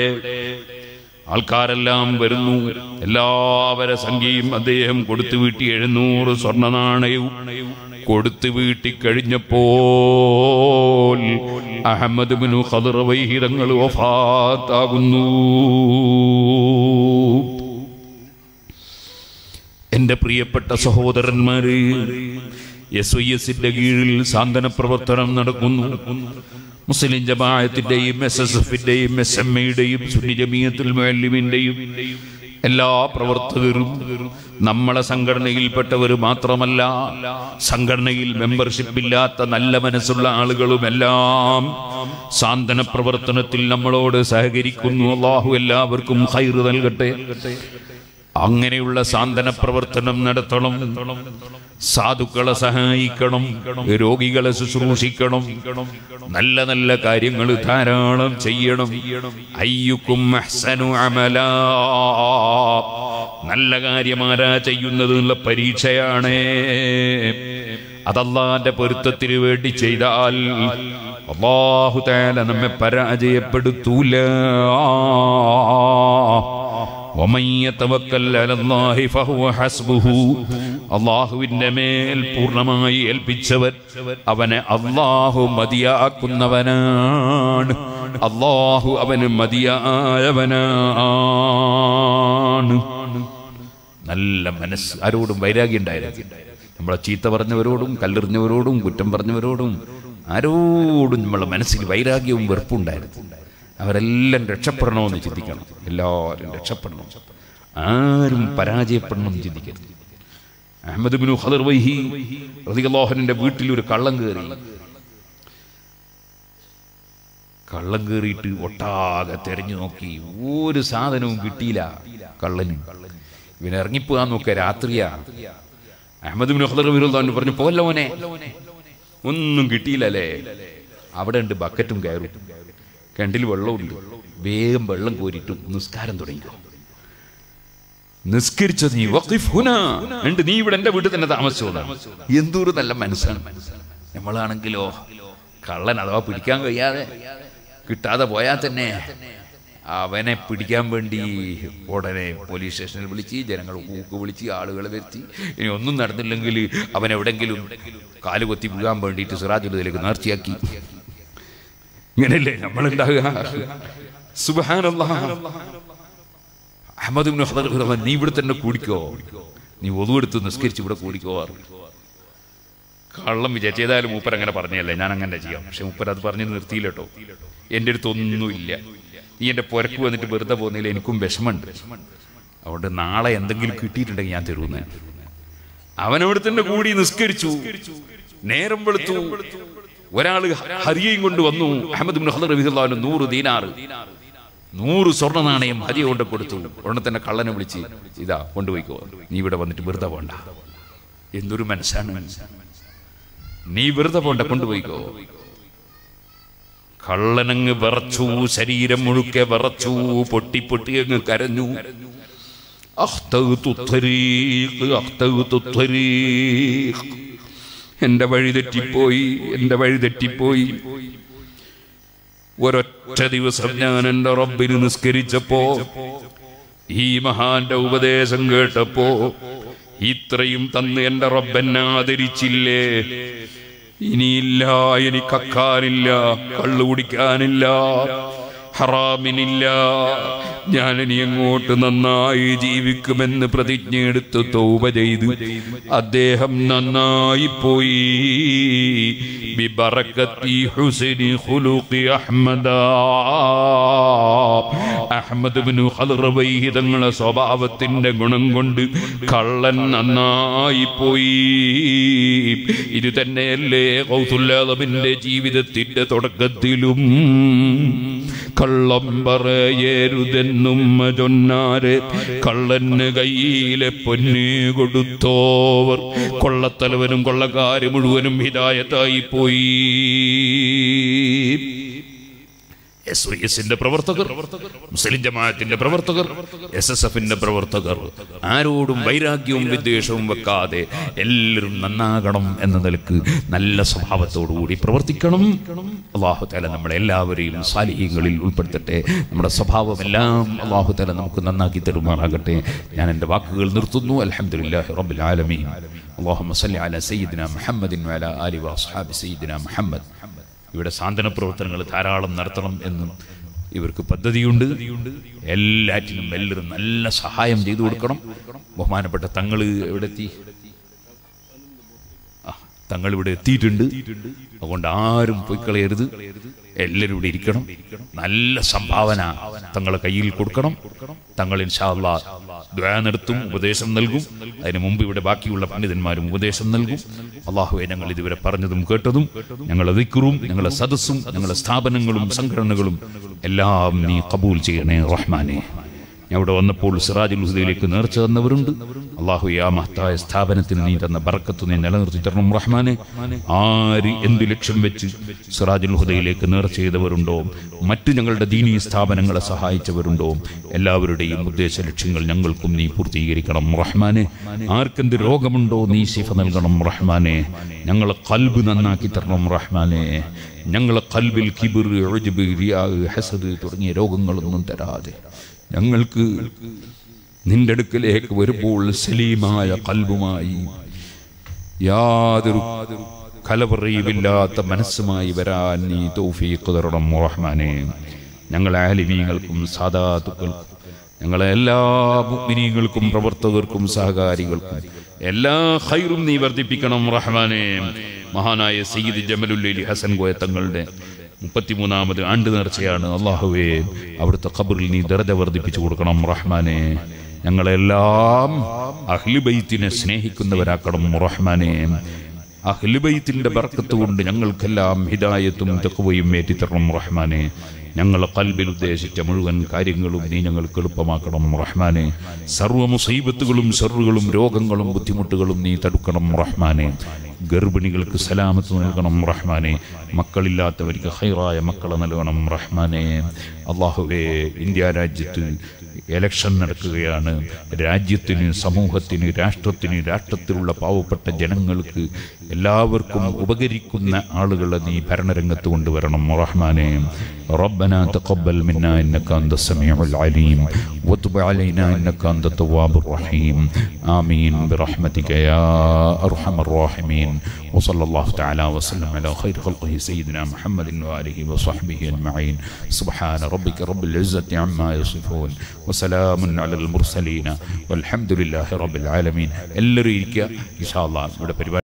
ആൾക്കാരെല്ലാം വരുന്നു, എല്ലാവരെ സംഖ്യയും അദ്ദേഹം കൊടുത്തു വീട്ടി. 700 സ്വർണ്ണ നാണയവും കൊടുത്തു വീട്ടി കഴിഞ്ഞപ്പോൾ അഹ്മദ് ഇബ്നു ഖദർ വൈഹിറങ്ങൾ വഫാത്താകുന്നു. എന്റെ പ്രിയപ്പെട്ട സഹോദരന്മാര്, എസ്ഒഎസിന്റെ കീഴിൽ സാന്ത്വന പ്രവർത്തനം നടക്കുന്നു. മുസ്ലിം ജമാഅത്തിന്റെയും എസ്എസ്എഫിന്റെയും എസ്എംഇയുടെയും സുന്നി ജമീയത്തുൽ മുഅല്ലിമീന്റെയും എല്ലാ പ്രവർത്തകരും നമ്മളെ സംഘടനയിൽപ്പെട്ടവർ മാത്രമല്ല, സംഘടനയിൽ മെമ്പർഷിപ്പ് ഇല്ലാത്ത നല്ല മനസ്സുള്ള ആളുകളുമെല്ലാം സാന്ത്വന പ്രവർത്തനത്തിൽ നമ്മളോട് സഹകരിക്കുന്നു. അല്ലാഹു എല്ലാവർക്കും ഖൈർ നൽകട്ടെ. അങ്ങനെയുള്ള സാന്ത്വന പ്രവർത്തനം നടത്തണം. സാധുക്കളെ സഹായിക്കണം, രോഗികളെ ശുശ്രൂഷിക്കണം, നല്ല നല്ല കാര്യങ്ങൾ ധാരാളം ചെയ്യണം. അയ്യുക്കും അഹ്സനു അമല, നല്ല കാര്യമാരാ ചെയ്യുന്നത് എന്നുള്ള പരീക്ഷയാണേ. അതല്ലാന്റെ പൊരുത്തത്തിന് വേണ്ടി ചെയ്താൽ അല്ലാഹു തആല നമ്മെ പരാജയപ്പെടുത്തൂല. അല്ലാഹുവിന്റെ മേൽ പൂർണ്ണമായി ഏൽപ്പിച്ചവൻ അവനെ അല്ലാഹു മതിയാക്കുന്നവനാണ്. അല്ലാഹു അവന് മതിയായവനാണ്. നല്ല മനസ്സ്, ആരോടും വൈരാഗ്യം ഉണ്ടായിരിക്കും. നമ്മളെ ചീത്ത പറഞ്ഞവരോടും കല്ലെറിഞ്ഞവരോടും കുറ്റം പറഞ്ഞവരോടും ആരോടും നമ്മളെ മനസ്സിൽ വൈരാഗ്യവും വെറുപ്പുണ്ടായിരുന്നു. അവരെല്ലാം രക്ഷപ്പെടണമെന്ന് ചിന്തിക്കണം. എല്ലാവരും രക്ഷപ്പെടണം, ആരും പരാജയപ്പെടണമെന്ന് ചിന്തിക്കരുത്. അഹ്മദ് ഇബ്നു ഖദർ വൈഹി റളിയല്ലാഹു അൻഹുവിന്റെ വീട്ടിൽ ഒരു കള്ളം കയറിയിട്ട് ഒട്ടാകെ തെരഞ്ഞു നോക്കി, ഒരു സാധനവും കിട്ടിയില്ല കള്ളന്. ഇവനിറങ്ങിപ്പോകാൻ നോക്കുക, രാത്രിയാ. അഹ്മദ് ഇബ്നു ഖദർ റളിയല്ലാഹു അൻഹു പറഞ്ഞു, പോവല്ലോ മോനെ, ഒന്നും കിട്ടിയില്ലല്ലേ. അവിടെ ഉണ്ട് ബക്കറ്റും കയറും, രണ്ടിൽ വെള്ളമില്ല. വേഗം വെള്ളം കോരിട്ട് നിസ്കാരം തുടങ്ങി. നിസ്കരിച്ചത് നീ ഉണ്ട്, നീ ഇവിടെ എന്റെ വീട്ടിൽ തന്നെ താമസിച്ചോളാം. എന്തോരം നല്ല മനസ്സാണ്. നമ്മളാണെങ്കിലോ കള്ളൻ അഥവാ പിടിക്കാൻ കഴിയാതെ കിട്ടാതെ പോയാൽ തന്നെ അവനെ പിടിക്കാൻ വേണ്ടി ഉടനെ പോലീസ് സ്റ്റേഷനിൽ വിളിച്ച് ജനങ്ങളെ വിളിച്ച് ആളുകളെ വരുത്തി, ഇനി ഒന്നും നടന്നില്ലെങ്കിൽ അവനെവിടെങ്കിലും കാലുകൊത്തി വീഴാൻ വേണ്ടിയിട്ട് സിറാജുദ്ദീനിലേക്ക് നേർച്ചയാക്കി. ഇങ്ങനെയല്ലേ നമ്മളുണ്ടാകുക? സുബ്ഹാനല്ലാഹ്. അഹ്മദ് ഇബ്നു ഖദർ റളിയല്ലാഹു, നീ ഇവിടെ തന്നെ കൂടിക്കോ, നീ ഒതു എടുത്ത് നിസ്കരിച്ച് ഇവിടെ കൂടിക്കോ. കള്ളം വിചാരിച്ചതായാലും മൂപ്പർ അങ്ങനെ പറഞ്ഞല്ലേ, ഞാൻ അങ്ങനെ ചെയ്യാം. പക്ഷെ മൂപ്പർ അത് പറഞ്ഞ് നിർത്തിയില്ല കേട്ടോ. എൻ്റെ അടുത്തൊന്നുമില്ല, നീ എൻ്റെ പുരക്ക് വന്നിട്ട് വെറുതെ പോകുന്നതിൽ എനിക്കും വിഷമമുണ്ട്. അതുകൊണ്ട് നാളെ എന്തെങ്കിലും കിട്ടിയിട്ടുണ്ടെങ്കിൽ ഞാൻ തരുമെന്ന്. അവനവിടെ തന്നെ കൂടി നിസ്കരിച്ചു. നേരം വെളുത്തു. ഒരാൾ ഹരിയയും കൊണ്ട് വന്നു. അഹ്മദ് ഇബ്നു ഖദർ റളിയല്ലാഹു അൻഹു 100 ദീനാറ് 100 സ്വർണ്ണ നാണയം ഹരിയ കൊണ്ട് കൊടുത്തു. ഉടനെ തന്നെ കള്ളനെ വിളിച്ച്, ഇതാ കൊണ്ടുപോയിക്കോ, നീ ഇവിടെ വന്നിട്ട് വെറുതെ പോണ്ട. എന്തൊരു മനസ്സാണ്, നീ വെറുതെ പോണ്ട, കൊണ്ടുപോയിക്കോ. കള്ളനങ്ങ് വിറച്ചു, ശരീരം മുഴുക്കെ വിറച്ചു, പൊട്ടി അങ്ങ് കരഞ്ഞു. എന്റെ വഴി തെറ്റിപ്പോയി, എന്റെ വഴി തെറ്റിപ്പോയി. ഒരൊറ്റ ദിവസം ഞാൻ എന്റെ റബ്ബിന് നിസ്കരിച്ചപ്പോ, ഈ മഹാന്റെ ഉപദേശം കേട്ടപ്പോ, ഇത്രയും തന്ന് എന്റെ റബ്ബെന്നെ ആദരിച്ചില്ലേ. ഇനിയില്ല, എനിക്ക് അക്കാനില്ല, കള്ളു കുടിക്കാനില്ല, ഹറാമിലില്ല. ഞാനിനി അങ്ങോട്ട് നന്നായി ജീവിക്കുമെന്ന് പ്രതിജ്ഞയെടുത്ത് തൗബ ചെയ്തു അദ്ദേഹം നന്നായി പോയി. ബിബറകതി ഹുസൈനി ഖുലുഖി അഹ്മദ, അഹ്മദ് ഇബ്നു ഖൽറവൈഹി തങ്ങളുടെ സ്വഭാവത്തിന്റെ ഗുണം കൊണ്ട് കള്ളൻ നന്നായി പോയി. ഇത് തന്നെയല്ലേ ഗൗസുൽ ആദമിന്റെ ജീവിതത്തിന്റെ തുടക്കത്തിലും, കള്ളം പറയരുതെന്നും ചൊന്നാരെ കള്ളന് കയ്യിലെ പൊന്ന് കൊടുത്തോവർ. കൊള്ളത്തലവനും കൊള്ളക്കാരും മുഴുവനും ഹിദായത്തായി പോയി. എസ്ഒഎസിന്റെ പ്രവർത്തകർ, മുസ്ലിം ജമാഅത്തിന്റെ പ്രവർത്തകർ, എസ്എസ്എഫിന്റെ പ്രവർത്തകർ ആരോടും വൈരാഗ്യവും വിദ്വേഷവും വെക്കാതെ എല്ലാവരും നന്നാകണം എന്ന നിലക്ക് നല്ല സ്വഭാവത്തോടുകൂടി പ്രവർത്തിക്കണം. അല്ലാഹു തആല നമ്മളെ എല്ലാവരെയും സാലിഹീങ്ങളിൽ ഉൾപ്പെടുത്തട്ടെ. നമ്മുടെ സ്വഭാവമെല്ലാം അല്ലാഹു തആല നമുക്ക് നന്നാക്കി തരുമാറാകട്ടെ. ഞാൻ എൻ്റെ വാക്കുകൾ നിർത്തുന്നു. അൽഹംദുലില്ലാഹി റബ്ബിൽ ആലമീൻ. അല്ലാഹുമ്മ സല്ലി അലാ സയ്യിദിനാ മുഹമ്മദിൻ വഅലാ ആലിഹി വഅസ്ഹാബി സയ്യിദിനാ മുഹമ്മദ്. ഇവിടെ സാന്ത്വന പ്രവർത്തനങ്ങൾ ധാരാളം നടത്തണം എന്നും ഇവർക്ക് പദ്ധതിയുണ്ട്. എല്ലാറ്റിനും എല്ലാവരും നല്ല സഹായം ചെയ്തു കൊടുക്കണം. ബഹുമാനപ്പെട്ട തങ്ങൾ ഇവിടെ എത്തി, തങ്ങൾ ഇവിടെ എത്തിയിട്ടുണ്ട്. അതുകൊണ്ട് ആരും പോയി കളയരുത്, എല്ലാവരും ഇവിടെ ഇരിക്കണം. നല്ല സംഭാവന തങ്ങളെ കയ്യിൽ കൊടുക്കണം. തങ്ങൾ ഇൻഷാ അല്ലാഹ് ദുആ നടത്തും, ഉപദേശം നൽകും. അതിന് മുമ്പ് ഇവിടെ ബാക്കിയുള്ള പണ്ഡിതന്മാരും ഉപദേശം നൽകും. അല്ലാഹുവേ, ഞങ്ങൾ ഇതുവരെ പറഞ്ഞതും കേട്ടതും ഞങ്ങളുടെ ദിക്റും ഞങ്ങളുടെ സദസ്സും ഞങ്ങളുടെ സ്ഥാപനങ്ങളും സംഘടനകളും എല്ലാം നീ ഖബൂൽ ചെയ്യണേ റഹ്മാനേ. അവിടെ വന്നപ്പോൾ സിറാജുൽ ഹുദയിലേക്ക് നേർച്ച തന്നവരുണ്ട്. അല്ലാഹുവേ, ആ മഹത്തായ സ്ഥാപനത്തിന് നീ തന്ന ബർക്കത്ത് നീ നിലനിർത്തി തരണം റഹ്മാനെ. ആര് എന്ത് ലക്ഷ്യം വെച്ച് സിറാജുൽ ഹുദയിലേക്ക് നേർച്ച ചെയ്തവരുണ്ടോ, മറ്റ് ഞങ്ങളുടെ ദീനീ സ്ഥാപനങ്ങളെ സഹായിച്ചവരുണ്ടോ, എല്ലാവരുടെയും ഉദ്ദേശ ലക്ഷ്യങ്ങൾ ഞങ്ങൾക്കും നീ പൂർത്തീകരിക്കണം റഹ്മാനെ. ആർക്കെന്ത് രോഗമുണ്ടോ നീ ശിഫ നൽകണം റഹ്മാനെ. ഞങ്ങളെ ഖൽബ് നന്നാക്കി തരണം റഹ്മാനെ. ഞങ്ങളെ ഖൽബിൽ കിബർ, ഉജ്ബ്, റിയാ, ഹസദ് തുടങ്ങിയ രോഗങ്ങളൊന്നും തരാതെ ഞങ്ങൾക്ക് നിന്റെ അടുക്കലേക്ക് വരുമ്പോൾ സലീമായ ഖൽബുമായി യാതൊരു കലവറയുമില്ലാത്ത മനസ്സുമായി വരാൻ നീ തൗഫീഖ് തരണം റഹ്മാനേ. ഞങ്ങളെ ആലിമീങ്ങൾക്കും സാദാത്തുക്കൾക്കും ഞങ്ങളെ എല്ലാ മുഅ്മിനീങ്ങൾക്കും പ്രവർത്തകർക്കും സഹകാരികൾക്കും എല്ലാ ഖൈറും നീ വർദ്ധിപ്പിക്കണം റഹ്മാനേ. മഹാനായ സയ്യിദ് ജമലുല്ലി ഹസൻ കോയ തങ്ങളുടെ 33ാമത് ആണ്ട് നേർച്ചയാണ്. അല്ലാഹുവേ, അവിടുത്തെ ഖബറിൽ നീ ദർജ വർദ്ധിപ്പിച്ചു കൊടുക്കണം റഹ്മാനെ. ഞങ്ങളെല്ലാം അഹ്ലു ബൈത്തിനെ സ്നേഹിക്കുന്നവരാക്കണം റഹ്മാനെ. അഹ്ലു ബൈത്തിന്റെ ബർക്കത്ത് കൊണ്ട് ഞങ്ങൾക്കെല്ലാം ഹിദായത്തും തഖ്വയും ഏറ്റിത്തരണം റഹ്മാനെ. ഞങ്ങൾ ഖൽബിൽ ഉദ്ദേശിച്ച മുഴുവൻ കാര്യങ്ങളും നീ ഞങ്ങൾക്ക് എളുപ്പമാക്കണം റഹ്മാനെ. സർവ്വ മുസീബത്തുകളും ശർറുകളും രോഗങ്ങളും ബുദ്ധിമുട്ടുകളും നീ തടുക്കണം റഹ്മാനെ. ഗർഭിണികൾക്ക് സലാമത്ത് നൽകണം റഹ്മാനെ. മക്കളില്ലാത്തവർക്ക് ഖൈറായ മക്കളെ നൽകണം റഹ്മാനെ. അല്ലാഹുവേ, ഇന്ത്യ രാജ്യത്ത് എലക്ഷൻ നടക്കുകയാണ്. രാജ്യത്തിന്, സമൂഹത്തിന്, രാഷ്ട്രത്തിന്, രാഷ്ട്രത്തിലുള്ള പാവപ്പെട്ട ജനങ്ങൾക്ക് എല്ലാവർക്കും ഉപകരിക്കുന്ന ആളുകളെ നീ ഭരണരംഗത്ത് കൊണ്ടുവരണം റഹ്മാനെ. ربنا تقبل منا إنك أنت السميع العليم وتب علينا إنك أنت التواب الرحيم آمين برحمتك يا أرحم الراحمين. وصلى الله تعالى وسلم على خير خلقه سيدنا محمد وآله وصحبه أجمعين. سبحان ربك رب العزة عما يصفون وسلام على المرسلين والحمد لله رب العالمين. إن شاء الله.